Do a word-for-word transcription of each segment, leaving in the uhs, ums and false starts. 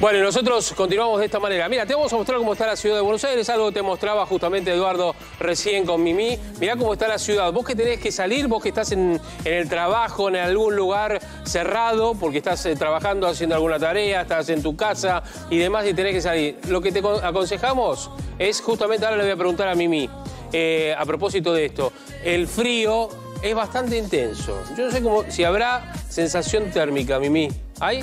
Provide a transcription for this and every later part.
Bueno, y nosotros continuamos de esta manera. Mira, te vamos a mostrar cómo está la ciudad de Buenos Aires. Algo te mostraba justamente Eduardo recién con Mimi. Mirá cómo está la ciudad. Vos que tenés que salir, vos que estás en, en el trabajo, en algún lugar cerrado, porque estás eh, trabajando, haciendo alguna tarea, estás en tu casa y demás y tenés que salir. Lo que te aconsejamos es justamente, ahora le voy a preguntar a Mimi, eh, a propósito de esto, el frío es bastante intenso. Yo no sé cómo, si habrá sensación térmica, Mimi. ¿Hay?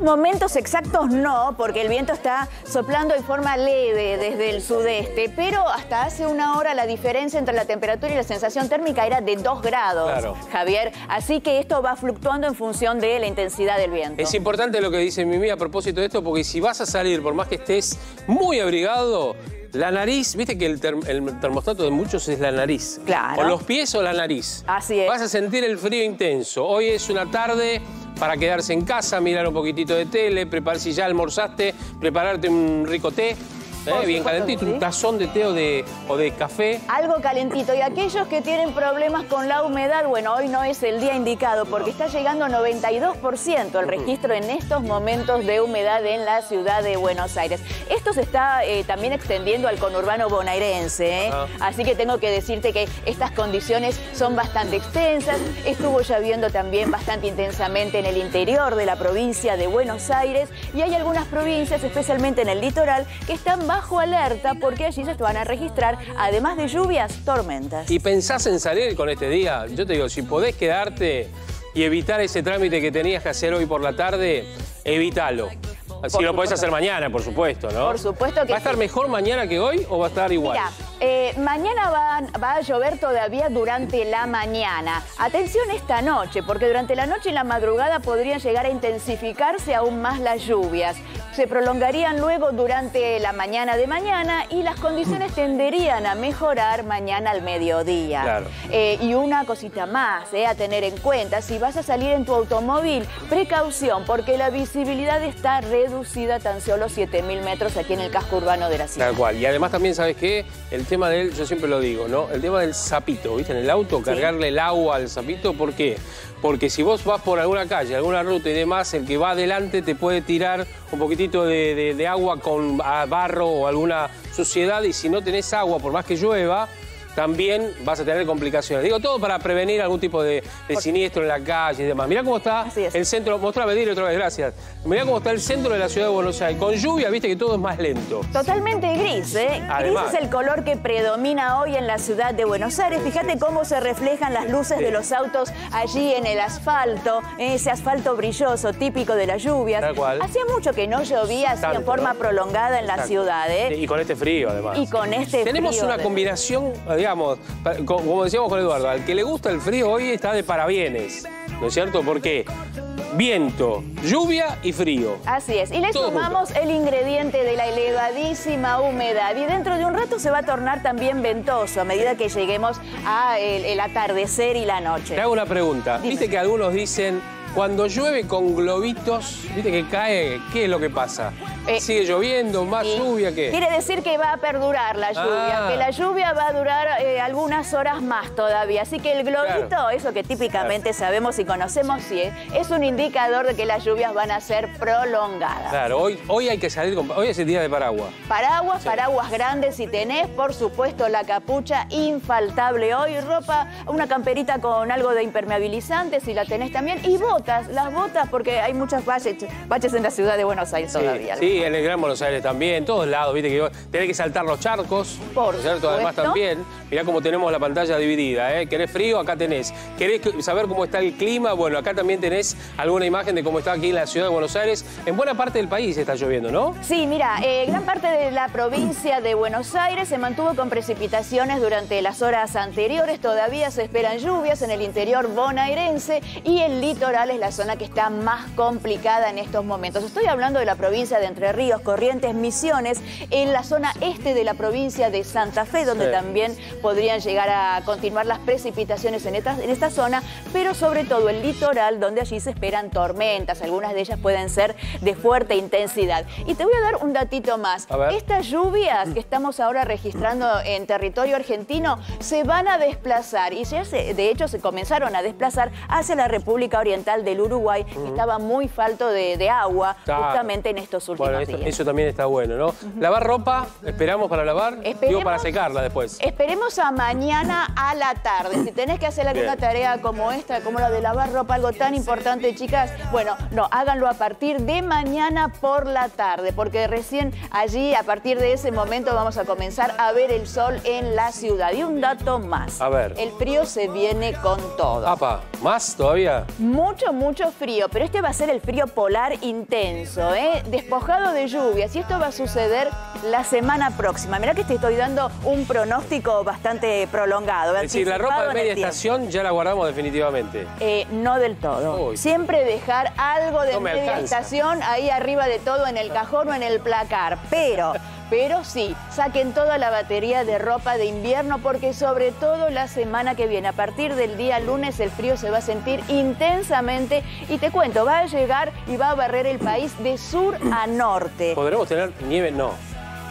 Momentos exactos no, porque el viento está soplando en forma leve desde el sudeste, pero hasta hace una hora la diferencia entre la temperatura y la sensación térmica era de dos grados, claro, Javier. Así que esto va fluctuando en función de la intensidad del viento. Es importante lo que dice Mimi a propósito de esto, porque si vas a salir, por más que estés muy abrigado, la nariz, viste que el, ter el termostato de muchos es la nariz. Claro. O los pies o la nariz. Así es. Vas a sentir el frío intenso. Hoy es una tarde para quedarse en casa, mirar un poquitito de tele, preparar, si ya almorzaste, prepararte un rico té, eh, bien calentito, un tazón de té o de, o de café. Algo calentito. Y aquellos que tienen problemas con la humedad, bueno, hoy no es el día indicado porque está llegando a noventa y dos por ciento el registro en estos momentos de humedad en la ciudad de Buenos Aires. Esto se está eh, también extendiendo al conurbano bonaerense, ¿eh? Ah. Así que tengo que decirte que estas condiciones son bastante extensas. Estuvo lloviendo también bastante intensamente en el interior de la provincia de Buenos Aires y hay algunas provincias, especialmente en el litoral, que están bajo alerta porque allí se van a registrar, además de lluvias, tormentas. ¿Y pensás en salir con este día? Yo te digo, si podés quedarte y evitar ese trámite que tenías que hacer hoy por la tarde, evítalo. Así lo podés hacer mañana, por supuesto, ¿no? Por supuesto que sí. ¿Va a estar mejor mañana que hoy o va a estar igual? Mira, eh, mañana va, va a llover todavía durante la mañana. Atención esta noche, porque durante la noche y la madrugada podrían llegar a intensificarse aún más las lluvias. Se prolongarían luego durante la mañana de mañana y las condiciones tenderían a mejorar mañana al mediodía. Claro. Eh, y una cosita más eh, a tener en cuenta, si vas a salir en tu automóvil, precaución, porque la visibilidad está reducida. reducida tan solo siete mil metros aquí en el casco urbano de la ciudad. Tal cual. Y además también, ¿sabes qué? El tema del, yo siempre lo digo, ¿no? El tema del sapito, ¿viste? En el auto, sí, cargarle el agua al sapito, ¿por qué? Porque si vos vas por alguna calle, alguna ruta y demás, el que va adelante te puede tirar un poquitito de, de, de agua con barro o alguna suciedad y si no tenés agua, por más que llueva, también vas a tener complicaciones. Digo, todo para prevenir algún tipo de, de siniestro en la calle y demás. Mirá cómo está el centro. Mostrame, dile otra vez, gracias. Mirá cómo está el centro de la ciudad de Buenos Aires. Con lluvia, viste que todo es más lento. Totalmente gris, ¿eh? Además, gris es el color que predomina hoy en la ciudad de Buenos Aires. Fíjate cómo se reflejan las luces de los autos allí en el asfalto. Ese asfalto brilloso, típico de las lluvias. Tal cual. Hacía mucho que no llovía así en forma, ¿no?, prolongada en la, exacto, ciudad, ¿eh? Y con este frío, además. Y con este Tenemos frío, una de... combinación... Digamos, como decíamos con Eduardo, al que le gusta el frío hoy está de parabienes, ¿no es cierto? Porque viento, lluvia y frío. Así es. Y le todo sumamos junto el ingrediente de la elevadísima humedad. Y dentro de un rato se va a tornar también ventoso a medida que lleguemos a el, el atardecer y la noche. Te hago una pregunta. Dime. Viste que algunos dicen, cuando llueve con globitos, viste que cae, ¿qué es lo que pasa? Eh, ¿Sigue lloviendo? ¿Más sí. lluvia? ¿Qué? Quiere decir que va a perdurar la lluvia, ah. que la lluvia va a durar eh, algunas horas más todavía. Así que el globito, claro, eso que típicamente, claro, sabemos y conocemos, sí, es un indicador de que las lluvias van a ser prolongadas. Claro, hoy, hoy hay que salir con... Hoy es el día de paraguas. Paraguas, sí, paraguas grandes si tenés, por supuesto, la capucha infaltable hoy, ropa, una camperita con algo de impermeabilizante si la tenés también, y vos las botas, porque hay muchas baches, baches en la ciudad de Buenos Aires, sí, todavía. Sí, en el Gran Buenos Aires también, en todos lados, viste que tenés que saltar los charcos, por cierto, además también. Mirá cómo tenemos la pantalla dividida, ¿eh? ¿Querés frío? Acá tenés. ¿Querés saber cómo está el clima? Bueno, acá también tenés alguna imagen de cómo está aquí en la ciudad de Buenos Aires. En buena parte del país está lloviendo, ¿no? Sí, mira, eh, gran parte de la provincia de Buenos Aires se mantuvo con precipitaciones durante las horas anteriores. Todavía se esperan lluvias en el interior bonaerense y el litoral es la zona que está más complicada en estos momentos. Estoy hablando de la provincia de Entre Ríos, Corrientes, Misiones, en la zona este de la provincia de Santa Fe, donde sí, también podrían llegar a continuar las precipitaciones en esta, en esta zona, pero sobre todo el litoral, donde allí se esperan tormentas. Algunas de ellas pueden ser de fuerte intensidad. Y te voy a dar un datito más. Estas lluvias que estamos ahora registrando en territorio argentino se van a desplazar, y ya se, de hecho se comenzaron a desplazar hacia la República Oriental Nacional del Uruguay, uh-huh, que estaba muy falto de, de agua, claro, justamente en estos últimos bueno, eso, días. Eso también está bueno, ¿no? Uh-huh. Lavar ropa, esperamos para lavar, esperemos, digo para secarla después. Esperemos a mañana a la tarde. Si tenés que hacer alguna tarea como esta, como la de lavar ropa, algo tan importante, chicas, bueno, no, háganlo a partir de mañana por la tarde, porque recién allí, a partir de ese momento, vamos a comenzar a ver el sol en la ciudad. Y un dato más. A ver. El frío se viene con todo. Apa, ¿más todavía? Mucho, mucho frío, pero este va a ser el frío polar intenso, ¿eh? Despojado de lluvias, y esto va a suceder la semana próxima. Mirá que te estoy dando un pronóstico bastante prolongado. Es decir, la ropa de media estación ya la guardamos definitivamente. Eh, no del todo. Uy. Siempre dejar algo de no media estación ahí arriba de todo en el cajón o en el placar, pero... Pero sí, saquen toda la batería de ropa de invierno, porque sobre todo la semana que viene, a partir del día lunes, el frío se va a sentir intensamente. Y te cuento, va a llegar y va a barrer el país de sur a norte. ¿Podremos tener nieve? No.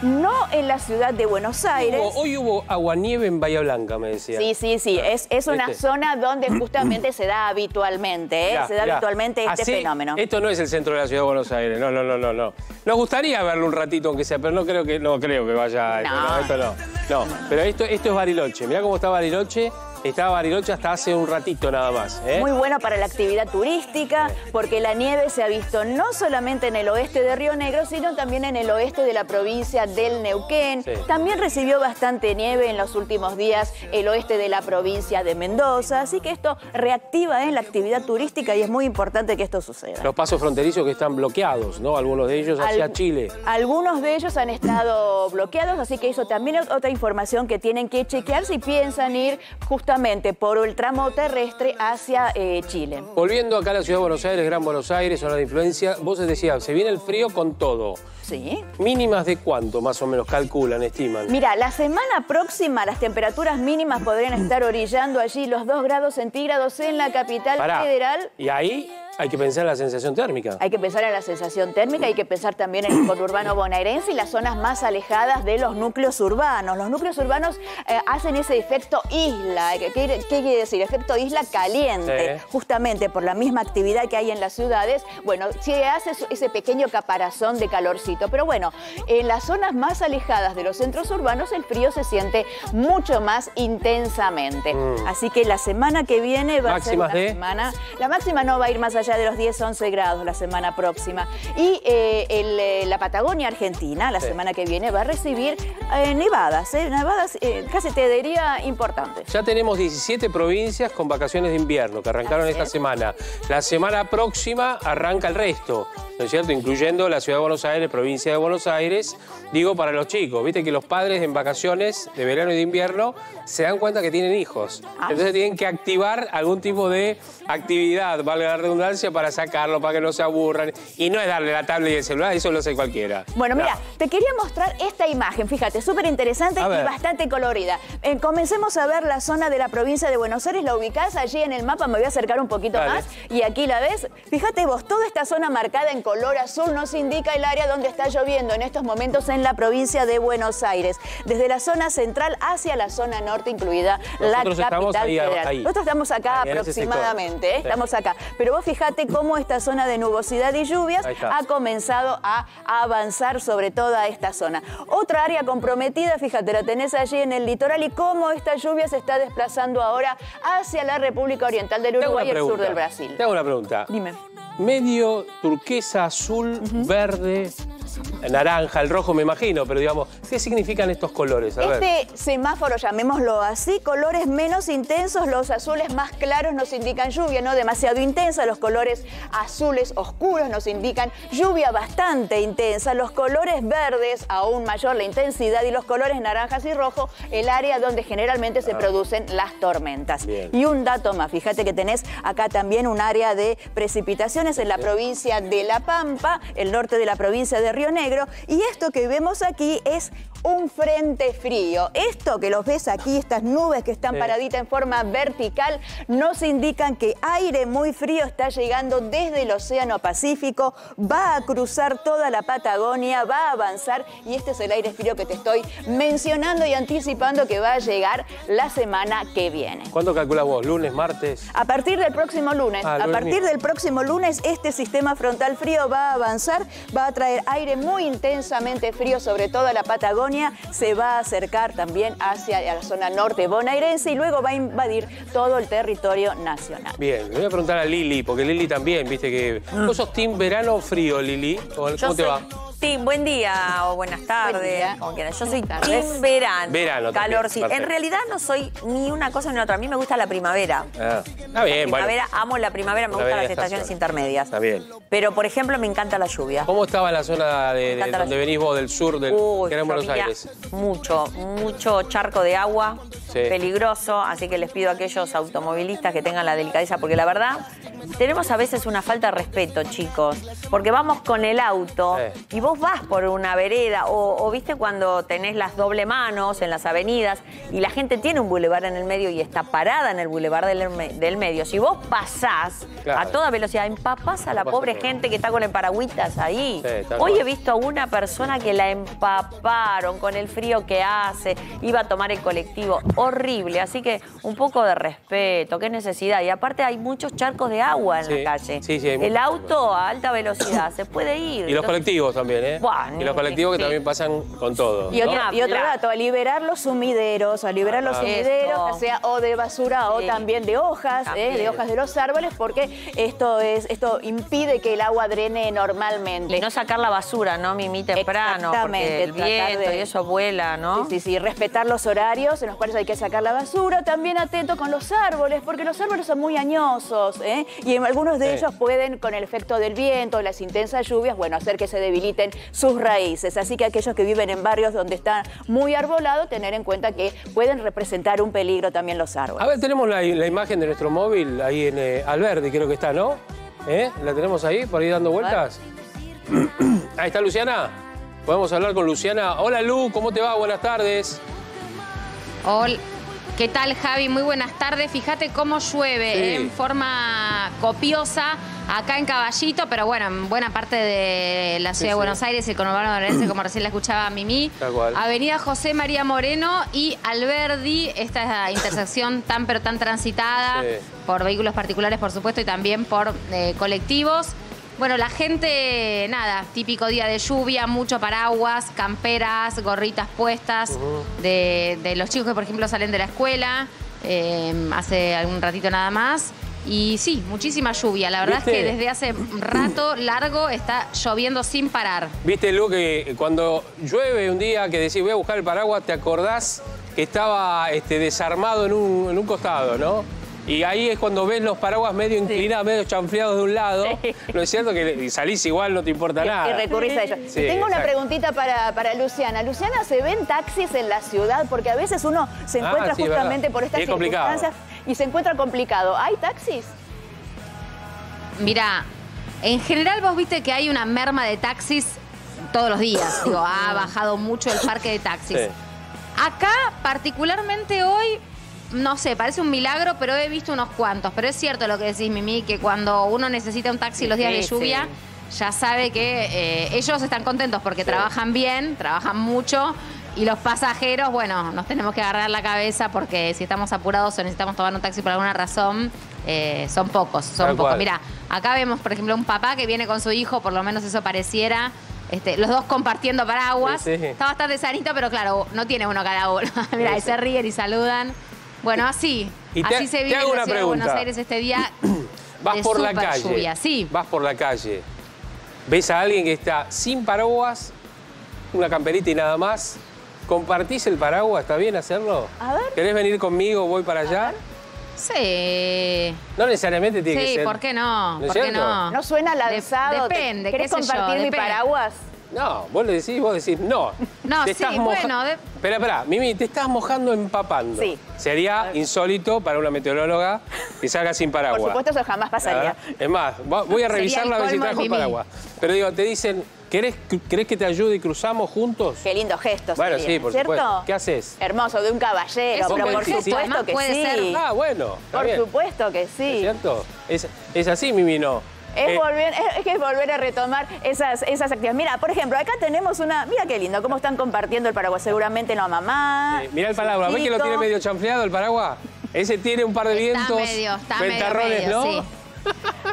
No en la ciudad de Buenos Aires. Hubo, hoy hubo aguanieve en Bahía Blanca, me decía. Sí, sí, sí. Ah, es, es una este. zona donde justamente se da habitualmente, ¿eh? Ya, se da ya. habitualmente este Así, fenómeno. Esto no es el centro de la ciudad de Buenos Aires. No, no, no, no, no. Nos gustaría verlo un ratito, aunque sea, pero no creo que, no creo que vaya. No, no, esto no. No, pero esto, esto es Bariloche. Mirá cómo está Bariloche. Estaba Bariloche hasta hace un ratito nada más, ¿eh? Muy bueno para la actividad turística, porque la nieve se ha visto no solamente en el oeste de Río Negro, sino también en el oeste de la provincia del Neuquén. Sí. También recibió bastante nieve en los últimos días el oeste de la provincia de Mendoza. Así que esto reactiva, ¿eh?, la actividad turística, y es muy importante que esto suceda. Los pasos fronterizos que están bloqueados, ¿no? Algunos de ellos hacia Al- Chile. Algunos de ellos han estado bloqueados, así que eso también es otra información que tienen que chequear si piensan ir justamente por el tramo terrestre hacia eh, Chile. Volviendo acá a la ciudad de Buenos Aires, Gran Buenos Aires, zona de influencia, vos decías, se viene el frío con todo. Sí. ¿Mínimas de cuánto más o menos calculan, estiman? Mira, la semana próxima las temperaturas mínimas podrían estar orillando allí los dos grados centígrados en la capital Pará. federal. ¿Y ahí? Hay que pensar en la sensación térmica. Hay que pensar en la sensación térmica, hay que pensar también en el conurbano bonaerense y las zonas más alejadas de los núcleos urbanos. Los núcleos urbanos eh, hacen ese efecto isla. ¿Qué, qué quiere decir? Efecto isla caliente. Sí. Justamente por la misma actividad que hay en las ciudades, bueno, se hace ese pequeño caparazón de calorcito. Pero bueno, en las zonas más alejadas de los centros urbanos el frío se siente mucho más intensamente. Mm. Así que la semana que viene va Máximas a ser una de... semana... La máxima no va a ir más allá de los diez, once grados la semana próxima. Y eh, el, eh, la Patagonia Argentina, la sí. semana que viene, va a recibir eh, nevadas, eh, nevadas eh, casi te diría importantes. Ya tenemos diecisiete provincias con vacaciones de invierno que arrancaron Así esta es. semana. La semana próxima arranca el resto, ¿no es cierto? Incluyendo la ciudad de Buenos Aires, provincia de Buenos Aires. Digo, para los chicos, viste que los padres en vacaciones de verano y de invierno se dan cuenta que tienen hijos. Ah. Entonces tienen que activar algún tipo de actividad, valga la redundancia, para sacarlo, para que no se aburran. Y no es darle la tablet y el celular, eso lo sé cualquiera. Bueno, no. mira, te quería mostrar esta imagen, fíjate, súper interesante y bastante colorida. Eh, comencemos a ver la zona de la provincia de Buenos Aires, la ubicás allí en el mapa, me voy a acercar un poquito Dale. más, y aquí la ves. Fíjate vos, toda esta zona marcada en color azul nos indica el área donde está lloviendo en estos momentos en la provincia de Buenos Aires, desde la zona central hacia la zona norte, incluida Nosotros la capital ahí, federal. Ahí. Nosotros estamos acá ahí, aproximadamente, ¿eh? sí. estamos acá, pero vos fijate Fíjate cómo esta zona de nubosidad y lluvias ha comenzado a avanzar sobre toda esta zona. Otra área comprometida, fíjate, la tenés allí en el litoral, y cómo esta lluvia se está desplazando ahora hacia la República Oriental del Uruguay y el sur del Brasil. Tengo una pregunta. Dime. Medio turquesa, azul, uh-huh. verde... El naranja, el rojo me imagino, pero digamos, ¿qué significan estos colores? A ver. Este semáforo, llamémoslo así, colores menos intensos, los azules más claros nos indican lluvia, no demasiado intensa, los colores azules oscuros nos indican lluvia bastante intensa, los colores verdes, aún mayor la intensidad, y los colores naranjas y rojo, el área donde generalmente se ah. producen las tormentas. Bien. Y un dato más, fíjate que tenés acá también un área de precipitaciones en la Bien. provincia de La Pampa, el norte de la provincia de Río Río Negro. Y esto que vemos aquí es un frente frío. Esto que los ves aquí, estas nubes que están sí. paraditas en forma vertical, nos indican que aire muy frío está llegando desde el Océano Pacífico, va a cruzar toda la Patagonia, va a avanzar, y este es el aire frío que te estoy mencionando y anticipando que va a llegar la semana que viene. ¿Cuándo calculas vos? ¿Lunes, martes? A partir del próximo lunes. Ah, a partir del próximo lunes, este sistema frontal frío va a avanzar, va a traer aire muy intensamente frío sobre toda la Patagonia, se va a acercar también hacia la zona norte bonaerense y luego va a invadir todo el territorio nacional. Bien, le voy a preguntar a Lili, porque Lili también, viste que... ¿Vos sos team verano o frío, Lili? ¿Cómo Yo te soy... va? Team, buen día o buenas tardes. Buen día. Yo soy team verano. Verano calor, sí. En realidad no soy ni una cosa ni otra. A mí me gusta la primavera. Ah, está bien, la primavera, bueno. Amo la primavera, me gustan las estaciones bien. intermedias. Está bien. Pero, por ejemplo, me encanta la lluvia. ¿Cómo estaba la zona de, de donde venís vos, del sur, del Uy, que era en Buenos Aires? Mucho, mucho charco de agua, sí. peligroso. Así que les pido a aquellos automovilistas que tengan la delicadeza, porque la verdad, tenemos a veces una falta de respeto, chicos. Porque vamos con el auto eh. y vos vas por una vereda o, o viste cuando tenés las doble manos en las avenidas y la gente tiene un bulevar en el medio y está parada en el bulevar del, del medio. Si vos pasás claro. a toda velocidad, empapás a la no pobre gente que está con el paragüitas ahí. Sí, hoy he visto a una persona que la empaparon con el frío que hace, iba a tomar el colectivo. Horrible, así que un poco de respeto, qué necesidad. Y aparte hay muchos charcos de agua en sí. la calle. Sí, sí, el auto a alta velocidad se puede ir. Y los entonces... colectivos también. Bien, ¿eh? Bueno, y los colectivos sí. que también pasan con todo. Y otro, ¿no? y otro dato, a liberar los sumideros, a liberar ah, los sumideros, esto. o sea, o de basura sí. o también de hojas, también. Eh, de hojas de los árboles, porque esto es esto impide que el agua drene normalmente. Y no sacar la basura, ¿no, Mimi? Temprano. Exactamente. El viento de... y eso vuela, ¿no? Sí, sí, sí. Respetar los horarios en los cuales hay que sacar la basura. También atento con los árboles, porque los árboles son muy añosos, ¿eh? Y en algunos de sí. ellos pueden, con el efecto del viento, las intensas lluvias, bueno, hacer que se debiliten sus raíces. Así que aquellos que viven en barrios donde está muy arbolado, tener en cuenta que pueden representar un peligro también los árboles. A ver, tenemos la, la imagen de nuestro móvil ahí en eh, Alberdi, creo que está, ¿no? ¿Eh? ¿La tenemos ahí, por ahí dando vueltas? Ahí está Luciana. Podemos hablar con Luciana. Hola, Lu, ¿cómo te va? Buenas tardes. Hola. ¿Qué tal, Javi? Muy buenas tardes. Fíjate cómo llueve sí. en forma copiosa acá en Caballito, pero bueno, en buena parte de la ciudad sí, de Buenos sí. Aires, el conurbano bonaerense, como recién la escuchaba Mimi. Tal cual. Avenida José María Moreno y Alberdi, esta es la intersección tan pero tan transitada sí. por vehículos particulares, por supuesto, y también por eh, colectivos. Bueno, la gente, nada, típico día de lluvia, mucho paraguas, camperas, gorritas puestas, uh-huh. de, de los chicos que, por ejemplo, salen de la escuela eh, hace algún ratito nada más. Y sí, muchísima lluvia. La verdad ¿Viste? es que desde hace rato largo está lloviendo sin parar. Viste, Lu, que cuando llueve un día que decís voy a buscar el paraguas, te acordás que estaba este, desarmado en un, en un costado, ¿no? Y ahí es cuando ves los paraguas medio inclinados, sí. medio chanfleados de un lado. Sí. No es cierto que salís igual, no te importa nada. Y recurrís a ellos. Sí, Tengo exacto. una preguntita para, para Luciana. Luciana, ¿se ven taxis en la ciudad? Porque a veces uno se encuentra ah, sí, justamente verdad. por estas es circunstancias complicado. y se encuentra complicado. ¿Hay taxis? Mirá, en general vos viste que hay una merma de taxis todos los días. Digo, ha bajado mucho el parque de taxis. Sí. Acá, particularmente hoy... No sé, parece un milagro, pero he visto unos cuantos. Pero es cierto lo que decís, Mimi, que cuando uno necesita un taxi los días de lluvia, sí. ya sabe que eh, ellos están contentos porque sí. trabajan bien, trabajan mucho. Y los pasajeros, bueno, nos tenemos que agarrar la cabeza porque si estamos apurados o necesitamos tomar un taxi por alguna razón, eh, son pocos, son pocos. Mirá, acá vemos, por ejemplo, un papá que viene con su hijo, por lo menos eso pareciera... Este, los dos compartiendo paraguas. Sí, sí. Está bastante sanito, pero claro, no tiene uno cada uno. Mirá, sí. se ríen y saludan. Bueno, así, y te, así se vive en la ciudad de Buenos Aires este día. Vas por la calle, lluvia, sí. vas por la calle, ves a alguien que está sin paraguas, una camperita y nada más, compartís el paraguas, ¿está bien hacerlo? A ver. ¿Querés venir conmigo, voy para allá? Sí. No necesariamente tiene sí, que ser. Sí, ¿por qué no? ¿No, ¿Por qué no? ¿No suena lanzado? De depende, ¿querés compartir yo, mi depende. paraguas? No, vos le decís, vos decís, no. No, te sí, estás bueno... De... Espera, espera, Mimi, te estás mojando empapando. Sí. Sería insólito para una meteoróloga que salga sin paraguas. Por supuesto, eso jamás pasaría. ¿Ah? Es más, voy a revisar la vez si trajo paraguas. Pero digo, te dicen, ¿Querés, ¿Querés que te ayude y cruzamos juntos? Qué lindo gesto. Bueno, sería, sí, por ¿cierto? Supuesto. ¿Qué haces? Hermoso, de un caballero, pero por supuesto sí. Además, que puede sí. Ser. Ah, bueno. Por bien. Supuesto que sí. ¿Es cierto? Es, es así, Mimi, ¿no? Es, eh. volver, es, es volver a retomar esas, esas actividades. Mira, por ejemplo, acá tenemos una... Mira qué lindo, cómo están compartiendo el paraguas. Seguramente no a mamá. Eh, Mira el paraguas. ¿Ves que lo tiene medio chanfleado el paraguas? Ese tiene un par de vientos. Está medio, está ventarrones, medio, medio, ¿no? Sí.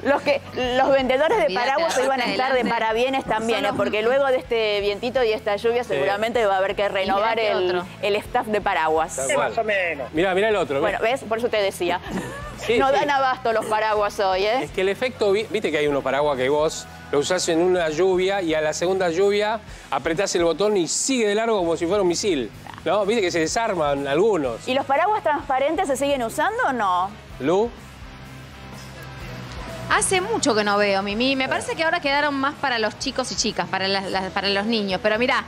Los, que, los vendedores de paraguas se iban a estar de parabienes también, ¿eh? Porque luego de este vientito y esta lluvia seguramente va a haber que renovar el, el staff de paraguas. Más o menos. Mirá, mirá el otro. Bueno, ¿ves? Por eso te decía. Sí, no sí. Dan abasto los paraguas hoy, ¿eh? Es que el efecto, viste que hay unos paraguas que vos lo usás en una lluvia y a la segunda lluvia apretás el botón y sigue de largo como si fuera un misil. ¿No? Viste que se desarman algunos. ¿Y los paraguas transparentes se siguen usando o no? Lu. Hace mucho que no veo, Mimi. Me parece que ahora quedaron más para los chicos y chicas, para, las, las, para los niños. Pero mirá,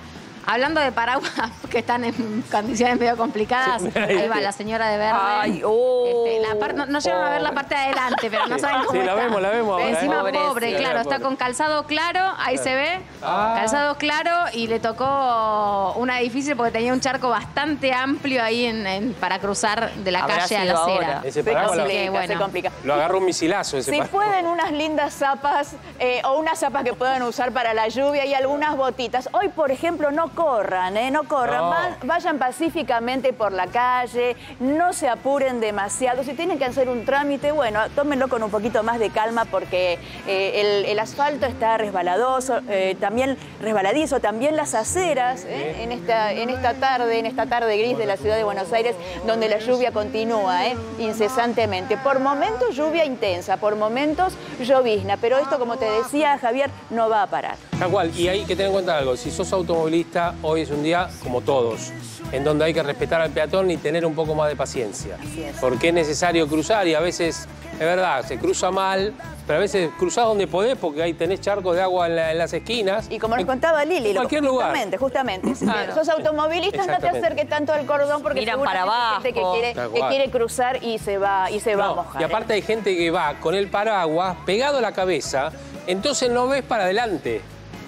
hablando de paraguas que están en condiciones medio complicadas, ahí va la señora de verde. Ay, oh, este, la par, no no llegaron a ver la parte de adelante, pero no saben cómo sí, está. Sí, la vemos, la vemos. Ahora, encima pobre, pobre claro, pobre. Está con calzado claro, ahí se ve. Ah. Calzado claro y le tocó una difícil porque tenía un charco bastante amplio ahí en, en, para cruzar de la calle a la acera. Ese paraguas se complica, lo, bueno. se complica. Lo agarró un misilazo ese paraguas. Si pueden unas lindas zapas eh, o unas zapas que puedan usar para la lluvia y algunas botitas. Hoy, por ejemplo, no corran, ¿eh? No corran, no. Van, vayan pacíficamente por la calle, no se apuren demasiado. Si tienen que hacer un trámite, bueno, tómenlo con un poquito más de calma porque eh, el, el asfalto está resbaladoso, eh, también resbaladizo, también las aceras ¿eh? en, esta, en esta tarde, en esta tarde gris de la ciudad de Buenos Aires, donde la lluvia continúa ¿eh? incesantemente. Por momentos lluvia intensa, por momentos llovizna, pero esto, como te decía, Javier, no va a parar. Tal cual, y hay que tener en cuenta algo, si sos automovilista, hoy es un día, como todos, en donde hay que respetar al peatón y tener un poco más de paciencia. Porque es necesario cruzar y a veces, es verdad, se cruza mal, pero a veces cruzás donde podés porque ahí tenés charcos de agua en, la, en las esquinas. Y como nos contaba Lili, en cualquier lugar. Justamente, justamente. Ah, no. Sos automovilistas, no te acerques tanto al cordón porque miran para abajo. Hay gente que quiere, que quiere cruzar y se va, y se va no, a mojar. Y aparte ¿eh? hay gente que va con el paraguas pegado a la cabeza, entonces no ves para adelante,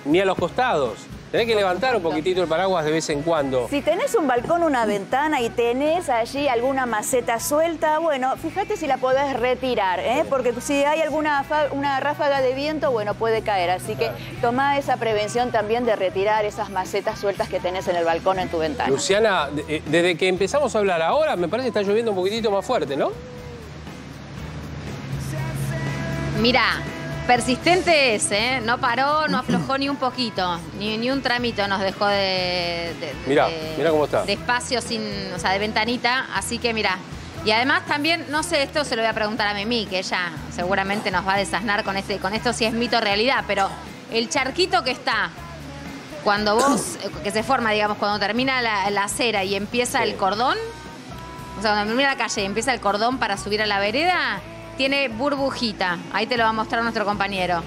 ni a los costados. Tenés que levantar un poquitito el paraguas de vez en cuando. Si tenés un balcón, una ventana y tenés allí alguna maceta suelta, bueno, fíjate si la podés retirar, ¿eh? Porque si hay alguna una ráfaga de viento, bueno, puede caer. Así que tomá esa prevención también de retirar esas macetas sueltas que tenés en el balcón, en tu ventana. Luciana, desde que empezamos a hablar ahora, me parece que está lloviendo un poquitito más fuerte, ¿no? Mirá. Persistente es, ¿eh? No paró, no aflojó ni un poquito, ni, ni un tramito nos dejó de, de, mirá, de, mirá cómo está. De espacio, sin, o sea, de ventanita, así que mirá. Y además también, no sé, esto se lo voy a preguntar a Mimi, que ella seguramente nos va a desasnar con, este, con esto si es mito o realidad, pero el charquito que está, cuando vos, que se forma, digamos, cuando termina la, la acera y empieza sí. el cordón, o sea, cuando termina la calle y empieza el cordón para subir a la vereda... Tiene burbujita. Ahí te lo va a mostrar nuestro compañero.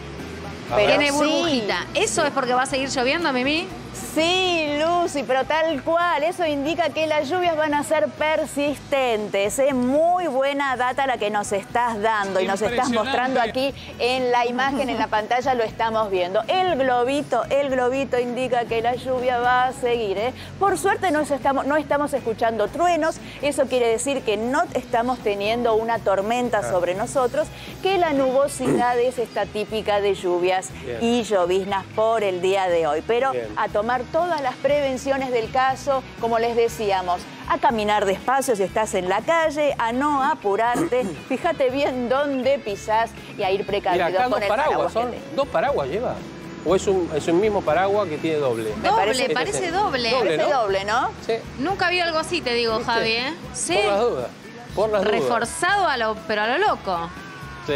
Pero tiene burbujita. Sí. ¿Eso es porque va a seguir lloviendo, Mimi? Sí, Lucy, pero tal cual. Eso indica que las lluvias van a ser persistentes. Es ¿eh? muy buena data la que nos estás dando y nos estás mostrando aquí en la imagen, en la pantalla lo estamos viendo. El globito, el globito indica que la lluvia va a seguir. ¿eh? Por suerte no estamos, no estamos escuchando truenos. Eso quiere decir que no estamos teniendo una tormenta sobre nosotros, que la nubosidad es esta típica de lluvias Bien. y lloviznas por el día de hoy. Pero Bien. a tomar tomar todas las prevenciones del caso, como les decíamos, a caminar despacio si estás en la calle, a no apurarte, fíjate bien dónde pisás y a ir precavido Mirá, acá con dos el paraguas. paraguas son, ¿Dos paraguas lleva? ¿O es un, es un mismo paraguas que tiene doble? Doble, parece, parece doble. Doble, parece ¿no? doble, ¿no? Sí. Nunca vi algo así, te digo, ¿Viste? Javi, ¿eh? Sí. Por las dudas, por las dudas. Reforzado, a lo, pero a lo loco. Sí,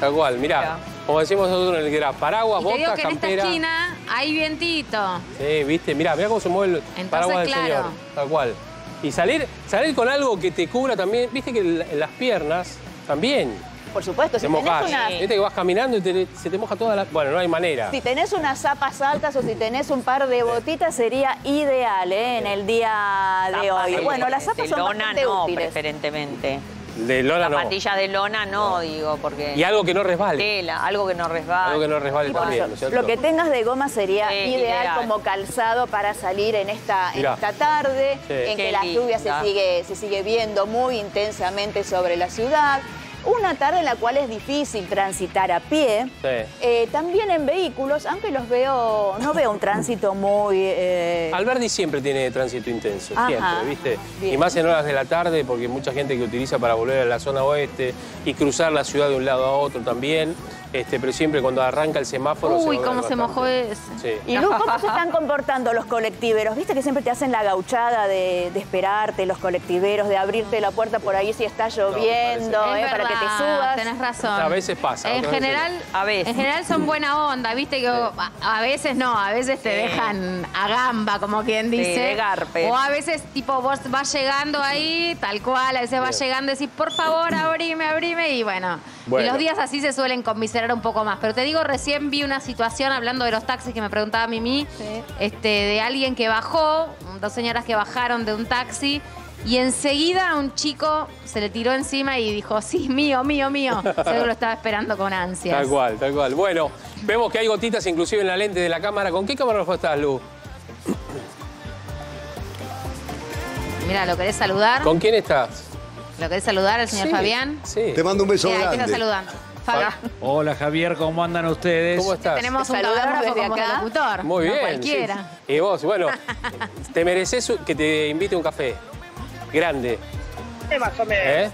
tal cual, mirá. Pero... Como decimos nosotros en el graf, paraguas, botas, campera. Te digo que en esta esquina hay vientito. Sí, viste, mirá, mirá cómo se mueve el Entonces, paraguas claro. del señor, tal cual. Y salir, salir con algo que te cubra también, viste que las piernas también. Por supuesto, si mojás. tenés una... Viste que vas caminando y te, se te moja toda la... Bueno, no hay manera. Si tenés unas zapas altas o si tenés un par de botitas sería ideal, ¿eh? En el día de hoy. Bueno, las zapas son bastante útiles. Lona no, preferentemente. De lona no. Zapatillas de lona no, digo, porque... Y algo que no resbale. Tela, algo que no resbale. Algo que no resbale también, ¿no es cierto? Lo que tengas de goma sería sí, ideal, ideal como calzado para salir en esta, en esta tarde, sí. en Qué que la lluvia se sigue, se sigue viendo muy intensamente sobre la ciudad. Una tarde en la cual es difícil transitar a pie, sí. eh, también en vehículos, aunque los veo, no veo un tránsito muy... Eh... Alberdi siempre tiene tránsito intenso, ajá, siempre, ¿viste? Bien. Y más en horas de la tarde, porque mucha gente que utiliza para volver a la zona oeste y cruzar la ciudad de un lado a otro también, este, pero siempre cuando arranca el semáforo... Uy, se cómo bastante. se mojó ese. Sí. Y Luz, ¿cómo se están comportando los colectiveros? Viste que siempre te hacen la gauchada de, de esperarte, los colectiveros, de abrirte la puerta por ahí si está lloviendo, no, eh, es para que te subas. Tenés razón. A veces pasa. En general, veces... a veces. En general son buena onda, viste que a, a veces no, a veces te sí. dejan a gamba, como quien dice. Sí, de garpe. O a veces, tipo, vos vas llegando ahí, tal cual, a veces sí. vas llegando y decís, por favor, abrime, abrime, y bueno. bueno. Y los días así se suelen conmiserar un poco más. Pero te digo, recién vi una situación, hablando de los taxis que me preguntaba Mimi, sí. este, de alguien que bajó, dos señoras que bajaron de un taxi, y enseguida un chico se le tiró encima y dijo, sí, mío, mío, mío. Seguro lo estaba esperando con ansias. Tal cual, tal cual. Bueno, vemos que hay gotitas inclusive en la lente de la cámara. ¿Con qué camarógrafo estás, Lu? Mira, ¿lo querés saludar? ¿Con quién estás? ¿Lo querés saludar al señor sí, Fabián? Sí. Te mando un beso grande. Ahí te está saludando. Fabián. Hola, Javier, ¿cómo andan ustedes? ¿Cómo estás? Tenemos un camarógrafo como acá. Locutor. Muy bien. No cualquiera. Sí. Y vos, bueno, te mereces que te invite un café. Grande. Sí, más o menos. ¿Eh?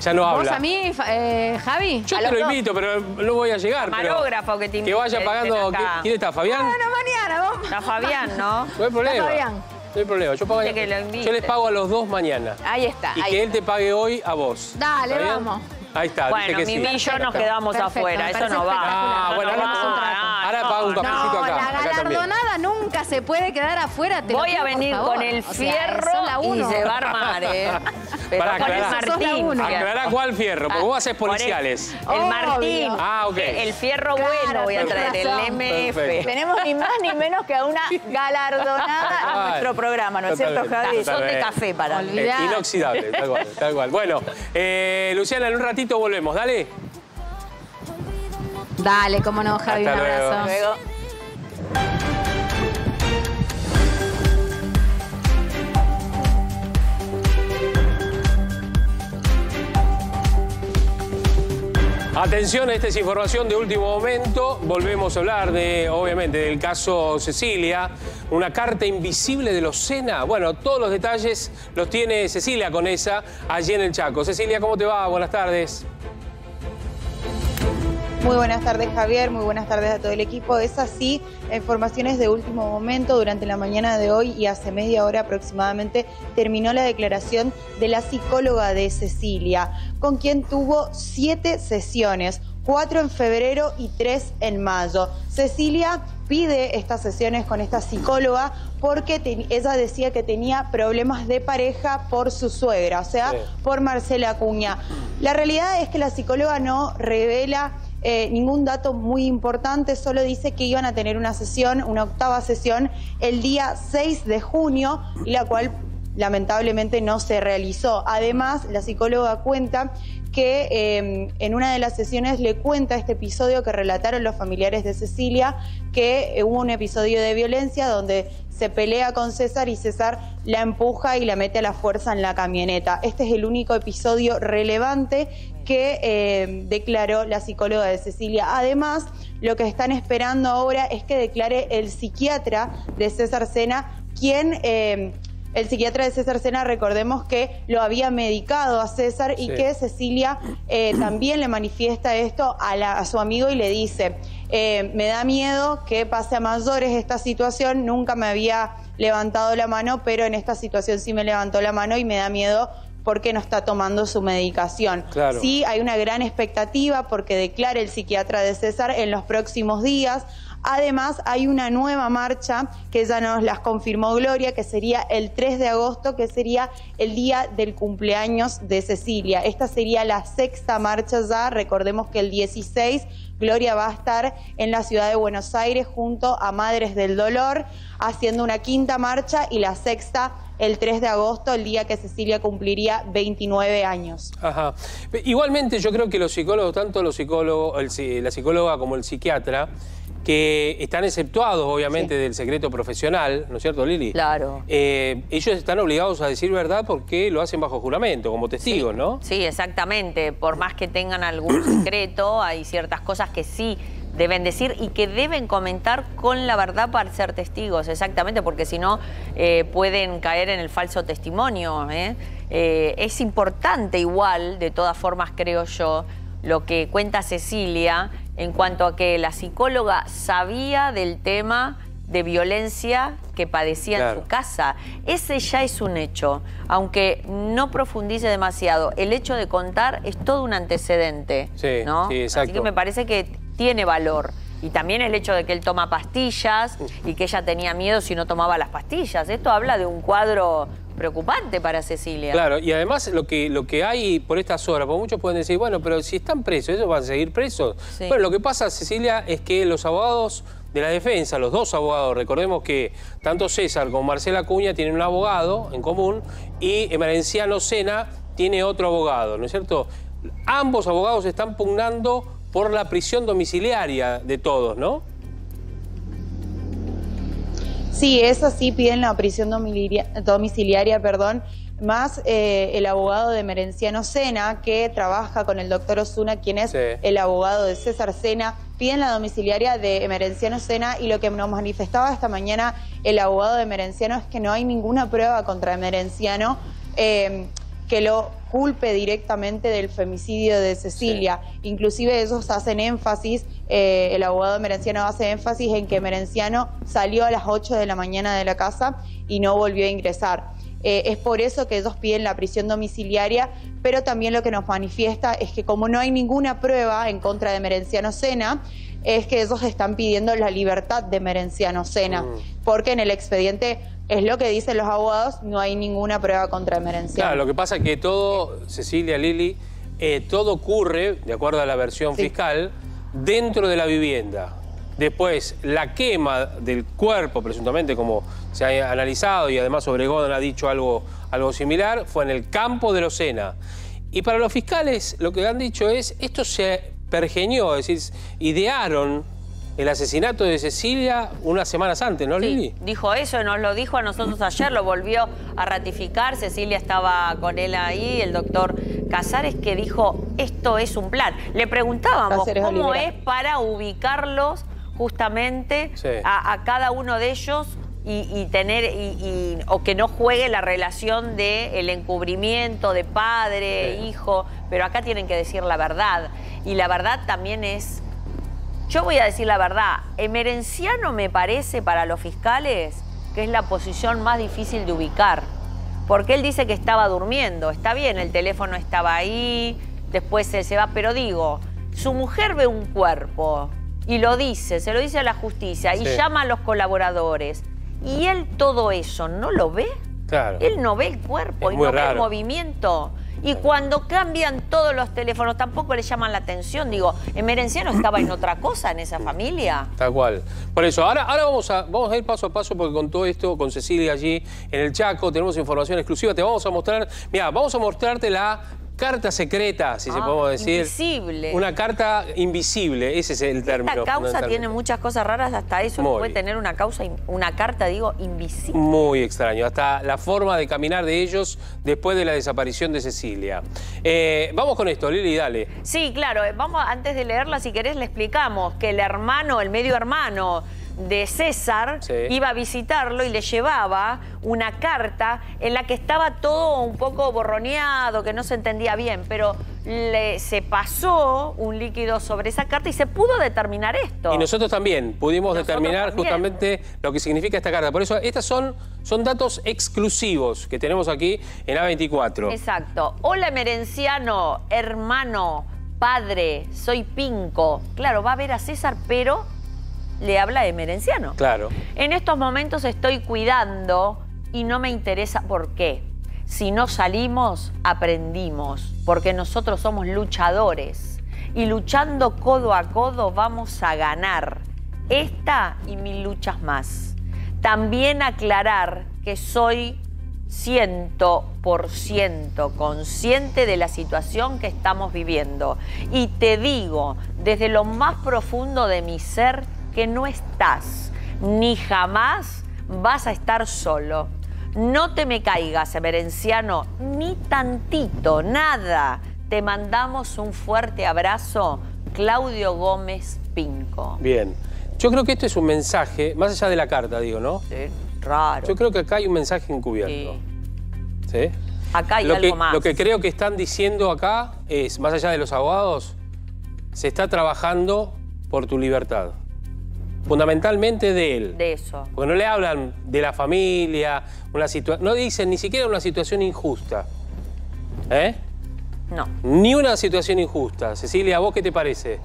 Ya no habla. ¿Vos a mí, eh, Javi? Yo te lo invito, pero no voy a llegar. Camarógrafo que te invite. Que vaya pagando... ¿Quién está, Fabián? Bueno, mañana vos. Está Fabián, ¿no? No hay problema. Está Fabián. No hay problema. Yo, pago... Yo les pago a los dos mañana. Ahí está. Y ahí que está. Él te pague hoy a vos. Dale, ¿Fabián? Vamos. Ahí está. Bueno, Mimi sí. y yo nos quedamos perfecto, afuera. Eso no va. Ah, bueno, no, ahora, no, no, ahora no, pago un cafecito no, acá. La galardonada acá nunca se puede quedar afuera. Te Voy pido, a venir con el fierro o sea, y llevar mar, ¿eh? Pero para con aclarar, el Martín. Aclará cuál fierro, porque ah, vos haces policiales. El, el Martín. Ah, ok. El fierro claro, bueno voy a traer, el M F. Perfecto. Tenemos ni más ni menos que a una galardonada a vale. nuestro programa, ¿no es cierto, Javi? Son de café para olvidar. Inoxidable, tal cual, tal cual. Bueno, Luciana, en un ratito volvemos, dale. Dale, cómo no, Javi, un abrazo. Luego. Atención, esta es información de último momento. Volvemos a hablar de, obviamente, del caso Cecilia. Una carta invisible de los Sena. Bueno, todos los detalles los tiene Cecilia Conesa allí en el Chaco. Cecilia, ¿cómo te va? Buenas tardes. Muy buenas tardes, Javier. Muy buenas tardes a todo el equipo. Es así, informaciones de último momento. Durante la mañana de hoy y hace media hora aproximadamente terminó la declaración de la psicóloga de Cecilia, con quien tuvo siete sesiones, cuatro en febrero y tres en mayo. Cecilia pide estas sesiones con esta psicóloga porque te, ella decía que tenía problemas de pareja por su suegra, o sea, sí. por Marcela Acuña. La realidad es que la psicóloga no revela eh, ningún dato muy importante, solo dice que iban a tener una sesión, una octava sesión, el día seis de junio, y la cual lamentablemente no se realizó. Además, la psicóloga cuenta que eh, en una de las sesiones le cuenta este episodio que relataron los familiares de Cecilia, que hubo un episodio de violencia donde se pelea con César y César la empuja y la mete a la fuerza en la camioneta. Este es el único episodio relevante que eh, declaró la psicóloga de Cecilia. Además, lo que están esperando ahora es que declare el psiquiatra de César Sena, quien... Eh, El psiquiatra de César Sena, recordemos que lo había medicado a César y sí. que Cecilia eh, también le manifiesta esto a, la, a su amigo y le dice, eh, me da miedo que pase a mayores esta situación, nunca me había levantado la mano, pero en esta situación sí me levantó la mano y me da miedo porque no está tomando su medicación. Claro. Sí, hay una gran expectativa porque declara el psiquiatra de César en los próximos días. Además, hay una nueva marcha que ya nos las confirmó Gloria, que sería el tres de agosto, que sería el día del cumpleaños de Cecilia. Esta sería la sexta marcha ya. Recordemos que el dieciséis Gloria va a estar en la ciudad de Buenos Aires junto a Madres del Dolor, haciendo una quinta marcha, y la sexta el tres de agosto, el día que Cecilia cumpliría veintinueve años. Ajá. Igualmente yo creo que los psicólogos, tanto los psicólogos, el, la psicóloga como el psiquiatra, que están exceptuados obviamente sí. del secreto profesional, ¿no es cierto, Lili? Claro. Eh, ellos están obligados a decir verdad porque lo hacen bajo juramento, como testigos, sí. ¿no? Sí, exactamente. Por más que tengan algún secreto, hay ciertas cosas que sí deben decir y que deben comentar con la verdad para ser testigos, exactamente, porque si no eh, pueden caer en el falso testimonio, ¿eh? Eh, es importante igual, de todas formas creo yo, lo que cuenta Cecilia en cuanto a que la psicóloga sabía del tema de violencia que padecía claro. en su casa. Ese ya es un hecho, aunque no profundice demasiado. El hecho de contar es todo un antecedente, sí, ¿no? Sí, exacto. Así que me parece que tiene valor. Y también el hecho de que él toma pastillas y que ella tenía miedo si no tomaba las pastillas. Esto habla de un cuadro preocupante para Cecilia. Claro, y además lo que, lo que hay por estas horas, porque muchos pueden decir, bueno, pero si están presos, ellos van a seguir presos. Sí. Bueno, lo que pasa, Cecilia, es que los abogados de la defensa, los dos abogados, recordemos que tanto César como Marcela Acuña tienen un abogado en común y Emerenciano Sena tiene otro abogado, ¿no es cierto? Ambos abogados están pugnando por la prisión domiciliaria de todos, ¿no? Sí, eso sí, piden la prisión domiciliaria, perdón, más eh, el abogado de Emerenciano Sena, que trabaja con el doctor Osuna, quien es sí. el abogado de César Sena, piden la domiciliaria de Emerenciano Sena, y lo que nos manifestaba esta mañana el abogado de Emerenciano es que no hay ninguna prueba contra Emerenciano eh, que lo culpe directamente del femicidio de Cecilia. Sí. Inclusive ellos hacen énfasis, eh, el abogado Emerenciano hace énfasis en que Emerenciano salió a las ocho de la mañana de la casa y no volvió a ingresar. Eh, es por eso que ellos piden la prisión domiciliaria, pero también lo que nos manifiesta es que como no hay ninguna prueba en contra de Emerenciano Sena, es que ellos están pidiendo la libertad de Emerenciano Sena, mm. porque en el expediente, es lo que dicen los abogados, no hay ninguna prueba contra Emerenciano. Claro, lo que pasa es que todo, Cecilia, Lili, eh, todo ocurre, de acuerdo a la versión sí. fiscal, dentro de la vivienda. Después, la quema del cuerpo, presuntamente, como se ha analizado, y además Obregón ha dicho algo, algo similar, fue en el campo de los Sena. Y para los fiscales, lo que han dicho es, esto se pergeñó, es decir, idearon el asesinato de Cecilia unas semanas antes, ¿no, Lili? Sí, dijo eso, nos lo dijo a nosotros ayer, lo volvió a ratificar. Cecilia estaba con él ahí, el doctor Casares, que dijo, esto es un plan. Le preguntábamos Cáceres cómo Olivera. es para ubicarlos justamente sí. a, a cada uno de ellos y, y tener, y, y, o que no juegue la relación del encubrimiento de padre, sí. hijo, pero acá tienen que decir la verdad. Y la verdad también es... Yo voy a decir la verdad, Emerenciano me parece para los fiscales que es la posición más difícil de ubicar, porque él dice que estaba durmiendo, está bien, el teléfono estaba ahí, después él se va, pero digo, su mujer ve un cuerpo y lo dice, se lo dice a la justicia y sí. llama a los colaboradores y él todo eso no lo ve, claro. él no ve el cuerpo, es y no raro. ve el movimiento. Y cuando cambian todos los teléfonos tampoco le llaman la atención. Digo, Emerenciano estaba en otra cosa en esa familia. Tal cual. Por eso, ahora, ahora vamos, a, vamos a ir paso a paso, porque con todo esto, con Cecilia allí en el Chaco, tenemos información exclusiva. Te vamos a mostrar, mira, vamos a mostrarte la carta secreta, si ah, se podemos decir. Invisible. Una carta invisible, ese es el término. Esta causa tiene muchas cosas raras, hasta eso Muy. puede tener una causa, una carta, digo, invisible. Muy extraño, hasta la forma de caminar de ellos después de la desaparición de Cecilia. Eh, vamos con esto, Lili, dale. Sí, claro, vamos, antes de leerla, si querés, le explicamos que el hermano, el medio hermano de César sí. iba a visitarlo y le llevaba una carta en la que estaba todo un poco borroneado, que no se entendía bien, pero le, se pasó un líquido sobre esa carta y se pudo determinar esto. Y nosotros también pudimos nosotros determinar también. justamente lo que significa esta carta. Por eso, estas son, son datos exclusivos que tenemos aquí en A veinticuatro. Exacto. Hola, Emerenciano, hermano, padre, soy Pinco. Claro, va a ver a César, pero le habla de Emerenciano. Claro. En estos momentos estoy cuidando y no me interesa por qué. Si no salimos, aprendimos, porque nosotros somos luchadores. Y luchando codo a codo vamos a ganar esta y mil luchas más. También aclarar que soy cien por ciento consciente de la situación que estamos viviendo. Y te digo, desde lo más profundo de mi ser, que no estás ni jamás vas a estar solo. No te me caigas, Emerenciano, ni tantito, nada. Te mandamos un fuerte abrazo, Claudio Gómez Pinco. Bien. Yo creo que esto es un mensaje, más allá de la carta, digo, ¿no? Sí, raro. Yo creo que acá hay un mensaje encubierto. Sí. ¿Sí? Acá hay lo algo que, más. Lo que creo que están diciendo acá es, más allá de los abogados, se está trabajando por tu libertad. Fundamentalmente de él. De eso. Porque no le hablan de la familia, una situación. No dicen ni siquiera una situación injusta. ¿Eh? No. Ni una situación injusta. Cecilia, ¿a vos qué te parece?